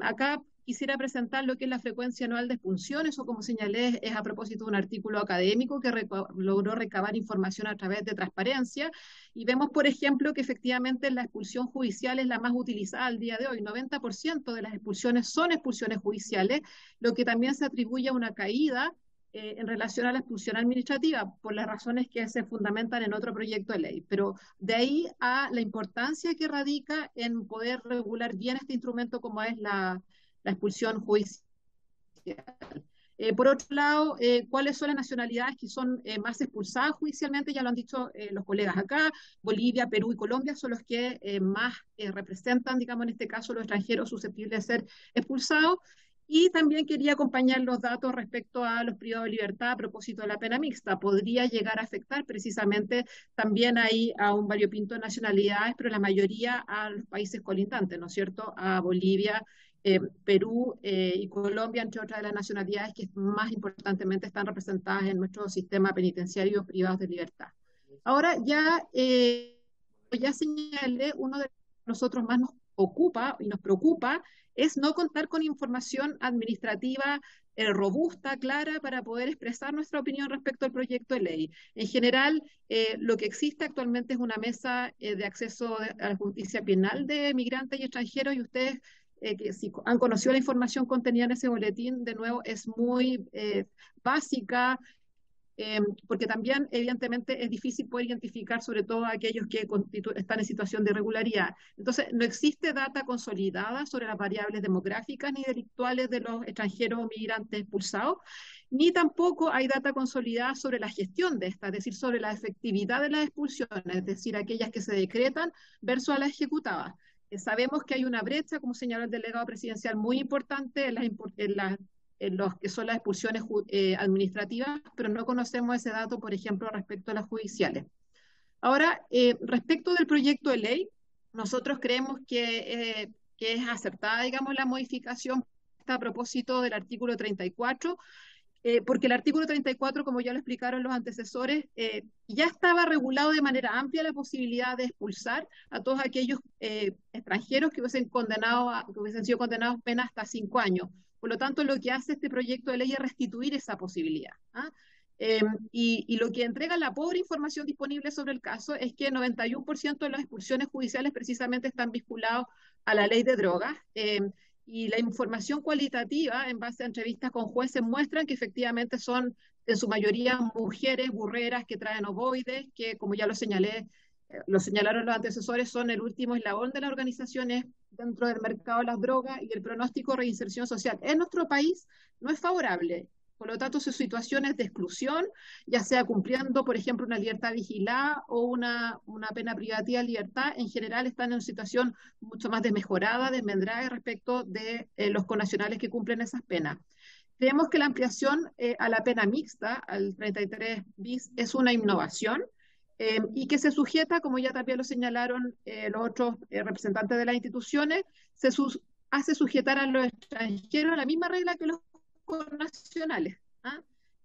Acá quisiera presentar lo que es la frecuencia anual de expulsiones, o como señalé, es a propósito de un artículo académico que logró recabar información a través de transparencia, y vemos, por ejemplo, que efectivamente la expulsión judicial es la más utilizada al día de hoy, 90% de las expulsiones son expulsiones judiciales, lo que también se atribuye a una caída en relación a la expulsión administrativa, por las razones que se fundamentan en otro proyecto de ley. Pero de ahí a la importancia que radica en poder regular bien este instrumento como es la expulsión judicial. Por otro lado, ¿cuáles son las nacionalidades que son más expulsadas judicialmente? Ya lo han dicho los colegas acá, Bolivia, Perú y Colombia son los que más representan, digamos, en este caso, los extranjeros susceptibles de ser expulsados. Y también quería acompañar los datos respecto a los privados de libertad a propósito de la pena mixta. Podría llegar a afectar precisamente también ahí a un variopinto de nacionalidades, pero la mayoría a los países colindantes, ¿no es cierto? A Bolivia, Perú y Colombia, entre otras de las nacionalidades que más importantemente están representadas en nuestro sistema penitenciario privados de libertad. Ahora ya señalé, uno de nosotros más nos ocupa y nos preocupa es no contar con información administrativa robusta, clara, para poder expresar nuestra opinión respecto al proyecto de ley. En general, lo que existe actualmente es una mesa de acceso a la justicia penal de migrantes y extranjeros, y ustedes que si han conocido la información contenida en ese boletín, de nuevo, es muy básica, porque también, evidentemente, es difícil poder identificar, sobre todo a aquellos que están en situación de irregularidad. Entonces, no existe data consolidada sobre las variables demográficas ni delictuales de los extranjeros o migrantes expulsados, ni tampoco hay data consolidada sobre la gestión de estas, es decir, sobre la efectividad de las expulsiones, es decir, aquellas que se decretan versus a las ejecutadas. Sabemos que hay una brecha, como señaló el delegado presidencial, muy importante en los que son las expulsiones administrativas, pero no conocemos ese dato, por ejemplo, respecto a las judiciales. Ahora, respecto del proyecto de ley, nosotros creemos que es acertada, digamos, la modificación a propósito del artículo 34, porque el artículo 34, como ya lo explicaron los antecesores, ya estaba regulado de manera amplia la posibilidad de expulsar a todos aquellos extranjeros que hubiesen sido condenados a pena hasta 5 años. Por lo tanto, lo que hace este proyecto de ley es restituir esa posibilidad, ¿ah? Y lo que entrega la pobre información disponible sobre el caso es que el 91% de las expulsiones judiciales precisamente están vinculados a la ley de drogas, y la información cualitativa en base a entrevistas con jueces muestran que efectivamente son en su mayoría mujeres burreras que traen ovoides, que como ya lo señalaron los antecesores, son el último eslabón de las organizaciones dentro del mercado de las drogas, y el pronóstico de reinserción social en nuestro país no es favorable. Por lo tanto, sus situaciones de exclusión, ya sea cumpliendo, por ejemplo, una libertad vigilada o una pena privativa de libertad, en general están en una situación mucho más desmejorada, desmendrada respecto de los connacionales que cumplen esas penas. Creemos que la ampliación a la pena mixta, al 33 bis, es una innovación, y que se sujeta, como ya también lo señalaron los otros representantes de las instituciones, se hace sujetar a los extranjeros a la misma regla que los nacionales, ¿ah?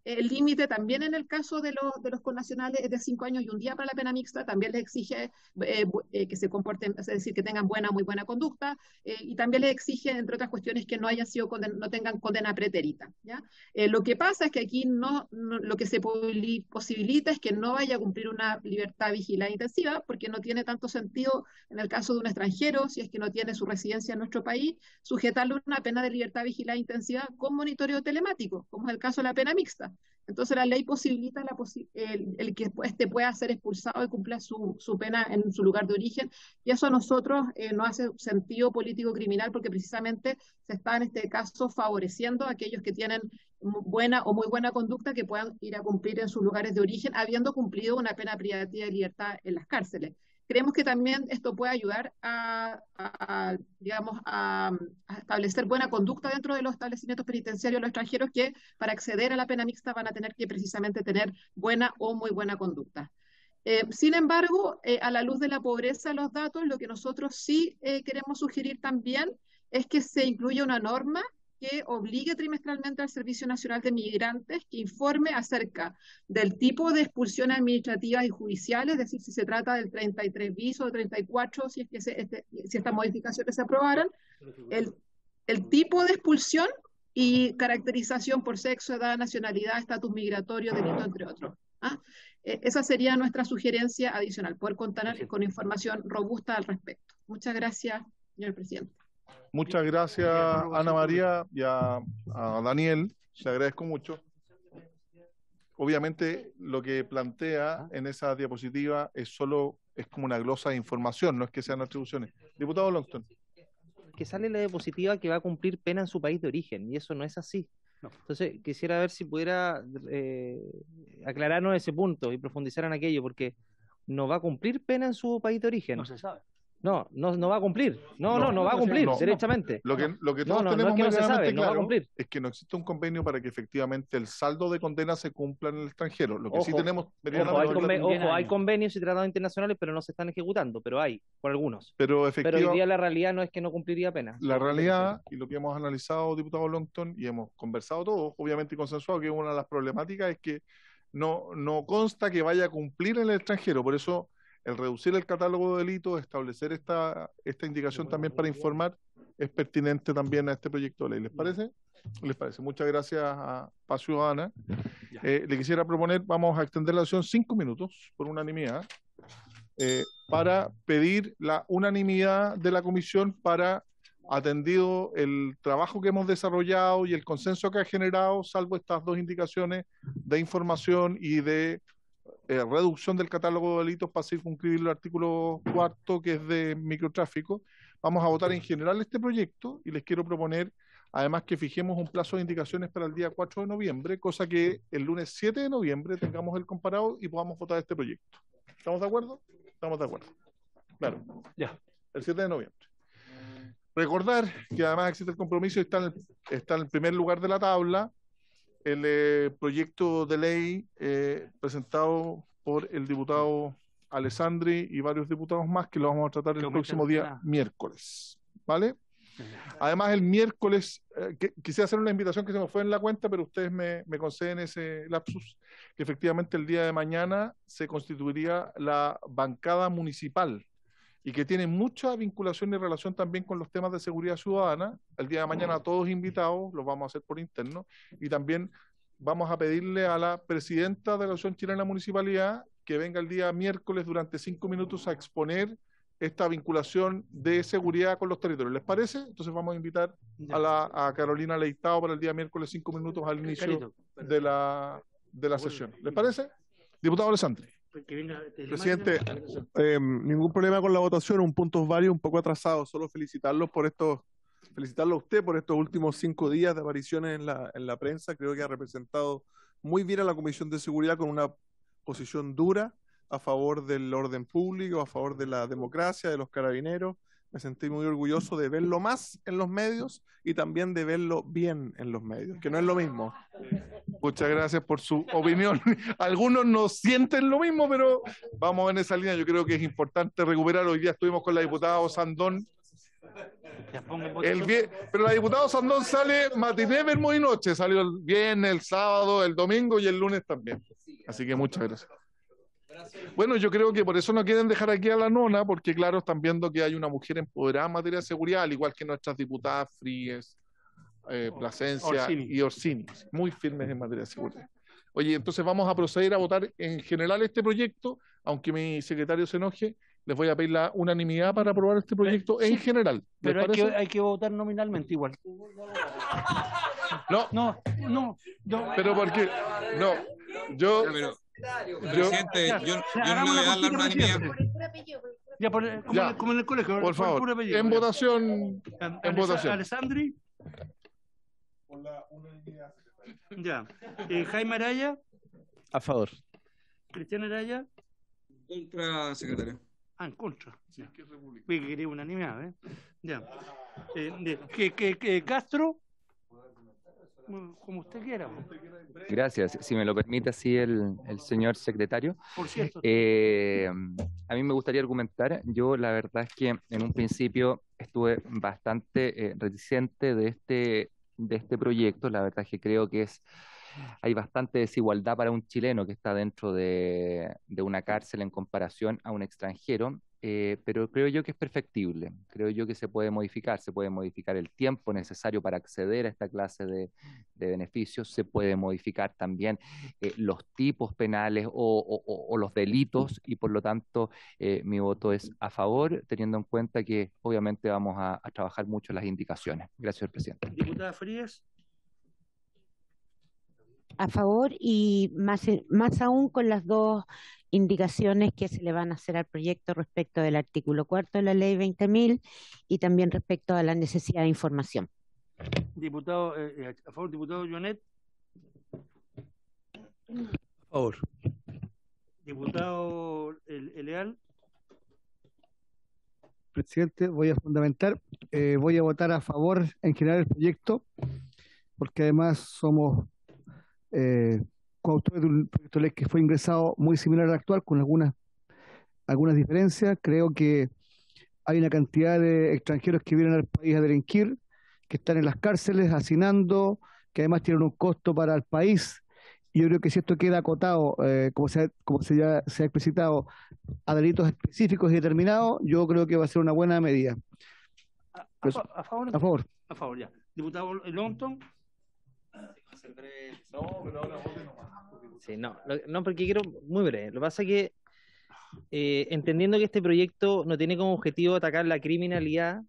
El límite también en el caso de los connacionales es de 5 años y 1 día para la pena mixta, también les exige que se comporten, es decir, que tengan buena o muy buena conducta, y también les exige, entre otras cuestiones, que no hayan sido no tengan condena pretérita, ¿ya? Lo que pasa es que aquí lo que se posibilita es que no vaya a cumplir una libertad vigilada intensiva, porque no tiene tanto sentido en el caso de un extranjero, si es que no tiene su residencia en nuestro país, sujetarle una pena de libertad vigilada intensiva con monitoreo telemático, como es el caso de la pena mixta. Entonces la ley posibilita el que este pueda ser expulsado y cumpla su pena en su lugar de origen, y eso a nosotros no hace sentido político criminal, porque precisamente se está en este caso favoreciendo a aquellos que tienen buena o muy buena conducta que puedan ir a cumplir en sus lugares de origen, habiendo cumplido una pena privativa de libertad en las cárceles. Creemos que también esto puede ayudar a establecer buena conducta dentro de los establecimientos penitenciarios de los extranjeros, que para acceder a la pena mixta van a tener que precisamente tener buena o muy buena conducta. Sin embargo, a la luz de la pobreza de los datos, lo que nosotros sí queremos sugerir también es que se incluya una norma que obligue trimestralmente al Servicio Nacional de Migrantes que informe acerca del tipo de expulsiones administrativas y judiciales, es decir, si se trata del 33 bis o 34, si es que si estas modificaciones se aprobaran, el tipo de expulsión y caracterización por sexo, edad, nacionalidad, estatus migratorio, delito, entre otros. ¿Ah? Esa sería nuestra sugerencia adicional, poder contar con información robusta al respecto. Muchas gracias, señor presidente. Muchas gracias, Ana María, y a Daniel, le agradezco mucho. Obviamente lo que plantea en esa diapositiva es como una glosa de información, no es que sean atribuciones. Diputado Longton. Que sale la diapositiva que va a cumplir pena en su país de origen, y eso no es así. No. Entonces quisiera ver si pudiera aclararnos ese punto y profundizar en aquello, porque no va a cumplir pena en su país de origen. No se sabe. No va a cumplir. No va a cumplir, derechamente. Lo que todos tenemos es que no se sabe, claro, no va a cumplir. Es que no existe un convenio para que efectivamente el saldo de condena se cumpla en el extranjero. Lo que sí tenemos... hay convenios y tratados internacionales, pero no se están ejecutando, pero hay, por algunos. Pero hoy día la realidad no es que no cumpliría pena. La realidad, y lo que hemos analizado, diputado Longton, y hemos conversado todos, obviamente consensuado, que una de las problemáticas es que no consta que vaya a cumplir en el extranjero, por eso... El reducir el catálogo de delitos, establecer esta indicación también para informar, es pertinente también a este proyecto de ley. ¿Les parece? ¿Les parece? Muchas gracias a Paz Ciudadana. Le quisiera proponer, vamos a extender la sesión 5 minutos, por unanimidad, para pedir la unanimidad de la comisión para, atendido el trabajo que hemos desarrollado y el consenso que ha generado, salvo estas dos indicaciones de información y de... reducción del catálogo de delitos para circunscribir el artículo 4, que es de microtráfico. Vamos a votar en general este proyecto y les quiero proponer además que fijemos un plazo de indicaciones para el día 4 de noviembre, cosa que el lunes 7 de noviembre tengamos el comparado y podamos votar este proyecto. ¿Estamos de acuerdo? Estamos de acuerdo. Claro, ya, el 7 de noviembre. Recordar que además existe el compromiso y está en el primer lugar de la tabla el proyecto de ley presentado por el diputado Alessandri y varios diputados más, que lo vamos a tratar el próximo día miércoles, ¿vale? Además, el miércoles, quisiera hacer una invitación que se me fue en la cuenta, pero ustedes me conceden ese lapsus, que efectivamente el día de mañana se constituiría la bancada municipal, y que tiene mucha vinculación y relación también con los temas de seguridad ciudadana. El día de mañana a todos invitados, los vamos a hacer por interno, y también vamos a pedirle a la presidenta de la Asociación Chilena Municipalidad que venga el día miércoles durante 5 minutos a exponer esta vinculación de seguridad con los territorios. ¿Les parece? Entonces vamos a invitar a Carolina Leitao para el día miércoles 5 minutos al inicio de la sesión. ¿Les parece? Diputado Alessandri. Presidente, ningún problema con la votación, un punto válido, un poco atrasado, solo felicitarlo a usted por estos últimos 5 días de apariciones en la prensa. Creo que ha representado muy bien a la Comisión de Seguridad con una posición dura a favor del orden público, a favor de la democracia, de los carabineros. Me sentí muy orgulloso de verlo más en los medios y también de verlo bien en los medios, que no es lo mismo. Muchas gracias por su opinión. Algunos no sienten lo mismo, pero vamos en esa línea. Yo creo que es importante recuperar. Hoy día estuvimos con la diputada Osandón. Pero la diputada Sandón sale matiné, vermo y noche. Salió el viernes, el sábado, el domingo y el lunes también. Así que muchas gracias. Bueno, yo creo que por eso no quieren dejar aquí a la nona, porque claro, están viendo que hay una mujer empoderada en materia de seguridad, al igual que nuestras diputadas Fríes, Plasencia y Orsini, muy firmes en materia de seguridad. Oye, entonces vamos a proceder a votar en general este proyecto, aunque mi secretario se enoje, les voy a pedir la unanimidad para aprobar este proyecto en general. Pero hay que votar nominalmente igual. No. Pero porque, no, yo... Presidente, yo no le voy a dar la unanimidad. Como en el colegio. Por favor, en votación. Alessandri. Por la unanimidad. Ya. Jaime Araya. A favor. Cristian Araya. Contra, secretario. Ah, en contra. Sí, es que es republicano. Que quería unanimidad, ¿eh? Ya. Castro. Como usted quiera. Gracias. Si me lo permite, así el señor secretario. Por cierto. A mí me gustaría argumentar. Yo la verdad es que en un principio estuve bastante reticente de este proyecto. La verdad es que creo que hay bastante desigualdad para un chileno que está dentro de una cárcel en comparación a un extranjero. Pero creo yo que es perfectible, creo yo que se puede modificar el tiempo necesario para acceder a esta clase de beneficios, se puede modificar también los tipos penales o los delitos, y por lo tanto mi voto es a favor, teniendo en cuenta que obviamente vamos a trabajar mucho las indicaciones. Gracias, señor presidente. Diputada Frías. A favor, y más aún con las dos indicaciones que se le van a hacer al proyecto respecto del artículo 4 de la ley 20.000 y también respecto a la necesidad de información. Diputado, a favor, diputado Jouannet. A favor. Diputado Leal. Presidente, voy a fundamentar, voy a votar a favor en general del proyecto, porque además somos... coautor de un proyecto de ley que fue ingresado muy similar al actual, con algunas diferencias. Creo que hay una cantidad de extranjeros que vienen al país a delinquir, que están en las cárceles hacinando, que además tienen un costo para el país, y yo creo que si esto queda acotado, como se ha explicitado, a delitos específicos y determinados, yo creo que va a ser una buena medida. A favor, ya. Diputado Lonton. Sí, no, porque quiero muy breve. Lo que pasa es que entendiendo que este proyecto no tiene como objetivo atacar la criminalidad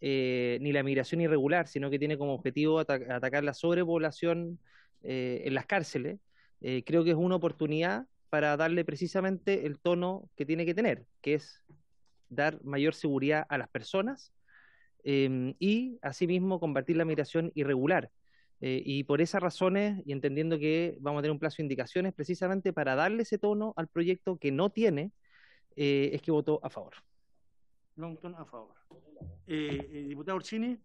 ni la migración irregular, sino que tiene como objetivo atacar la sobrepoblación en las cárceles, creo que es una oportunidad para darle precisamente el tono que tiene que tener, que es dar mayor seguridad a las personas y asimismo combatir la migración irregular. Y por esas razones, y entendiendo que vamos a tener un plazo de indicaciones, precisamente para darle ese tono al proyecto que no tiene, es que votó a favor. Longton, a favor. Diputada Orsini.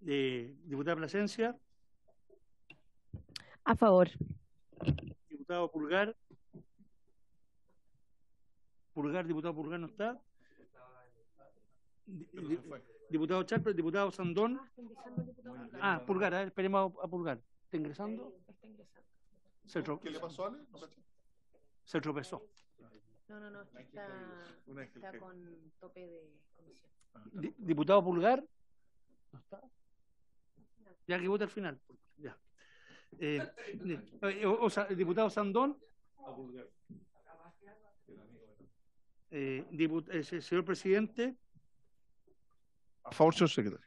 Diputada Plasencia. A favor. Diputado Pulgar. Diputado Pulgar no está. Diputado Charper, diputado Sandón. Ah, Pulgar, esperemos a Pulgar. ¿Está ingresando? Está ingresando. ¿Qué le pasó a Ale? Se tropezó. No, está con tope de comisión. Diputado Pulgar. ¿No está? Ya que vota al final. Ya. Diputado Sandón. A Pulgar. Señor presidente. A favor, señor secretario.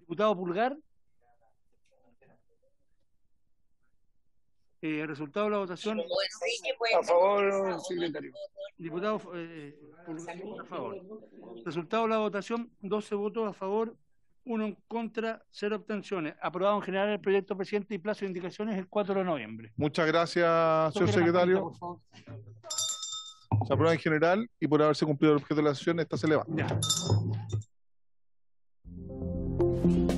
Diputado Pulgar. Resultado de la votación. A favor, secretario. Diputado Pulgar, a favor. Resultado de la votación: 12 votos a favor, 1 en contra, 0 abstenciones. Aprobado en general el proyecto, presidente, y plazo de indicaciones el 4 de noviembre. Muchas gracias, señor secretario. Se aprueba en general y por haberse cumplido el objeto de la sesión, esta se levanta. Thank you.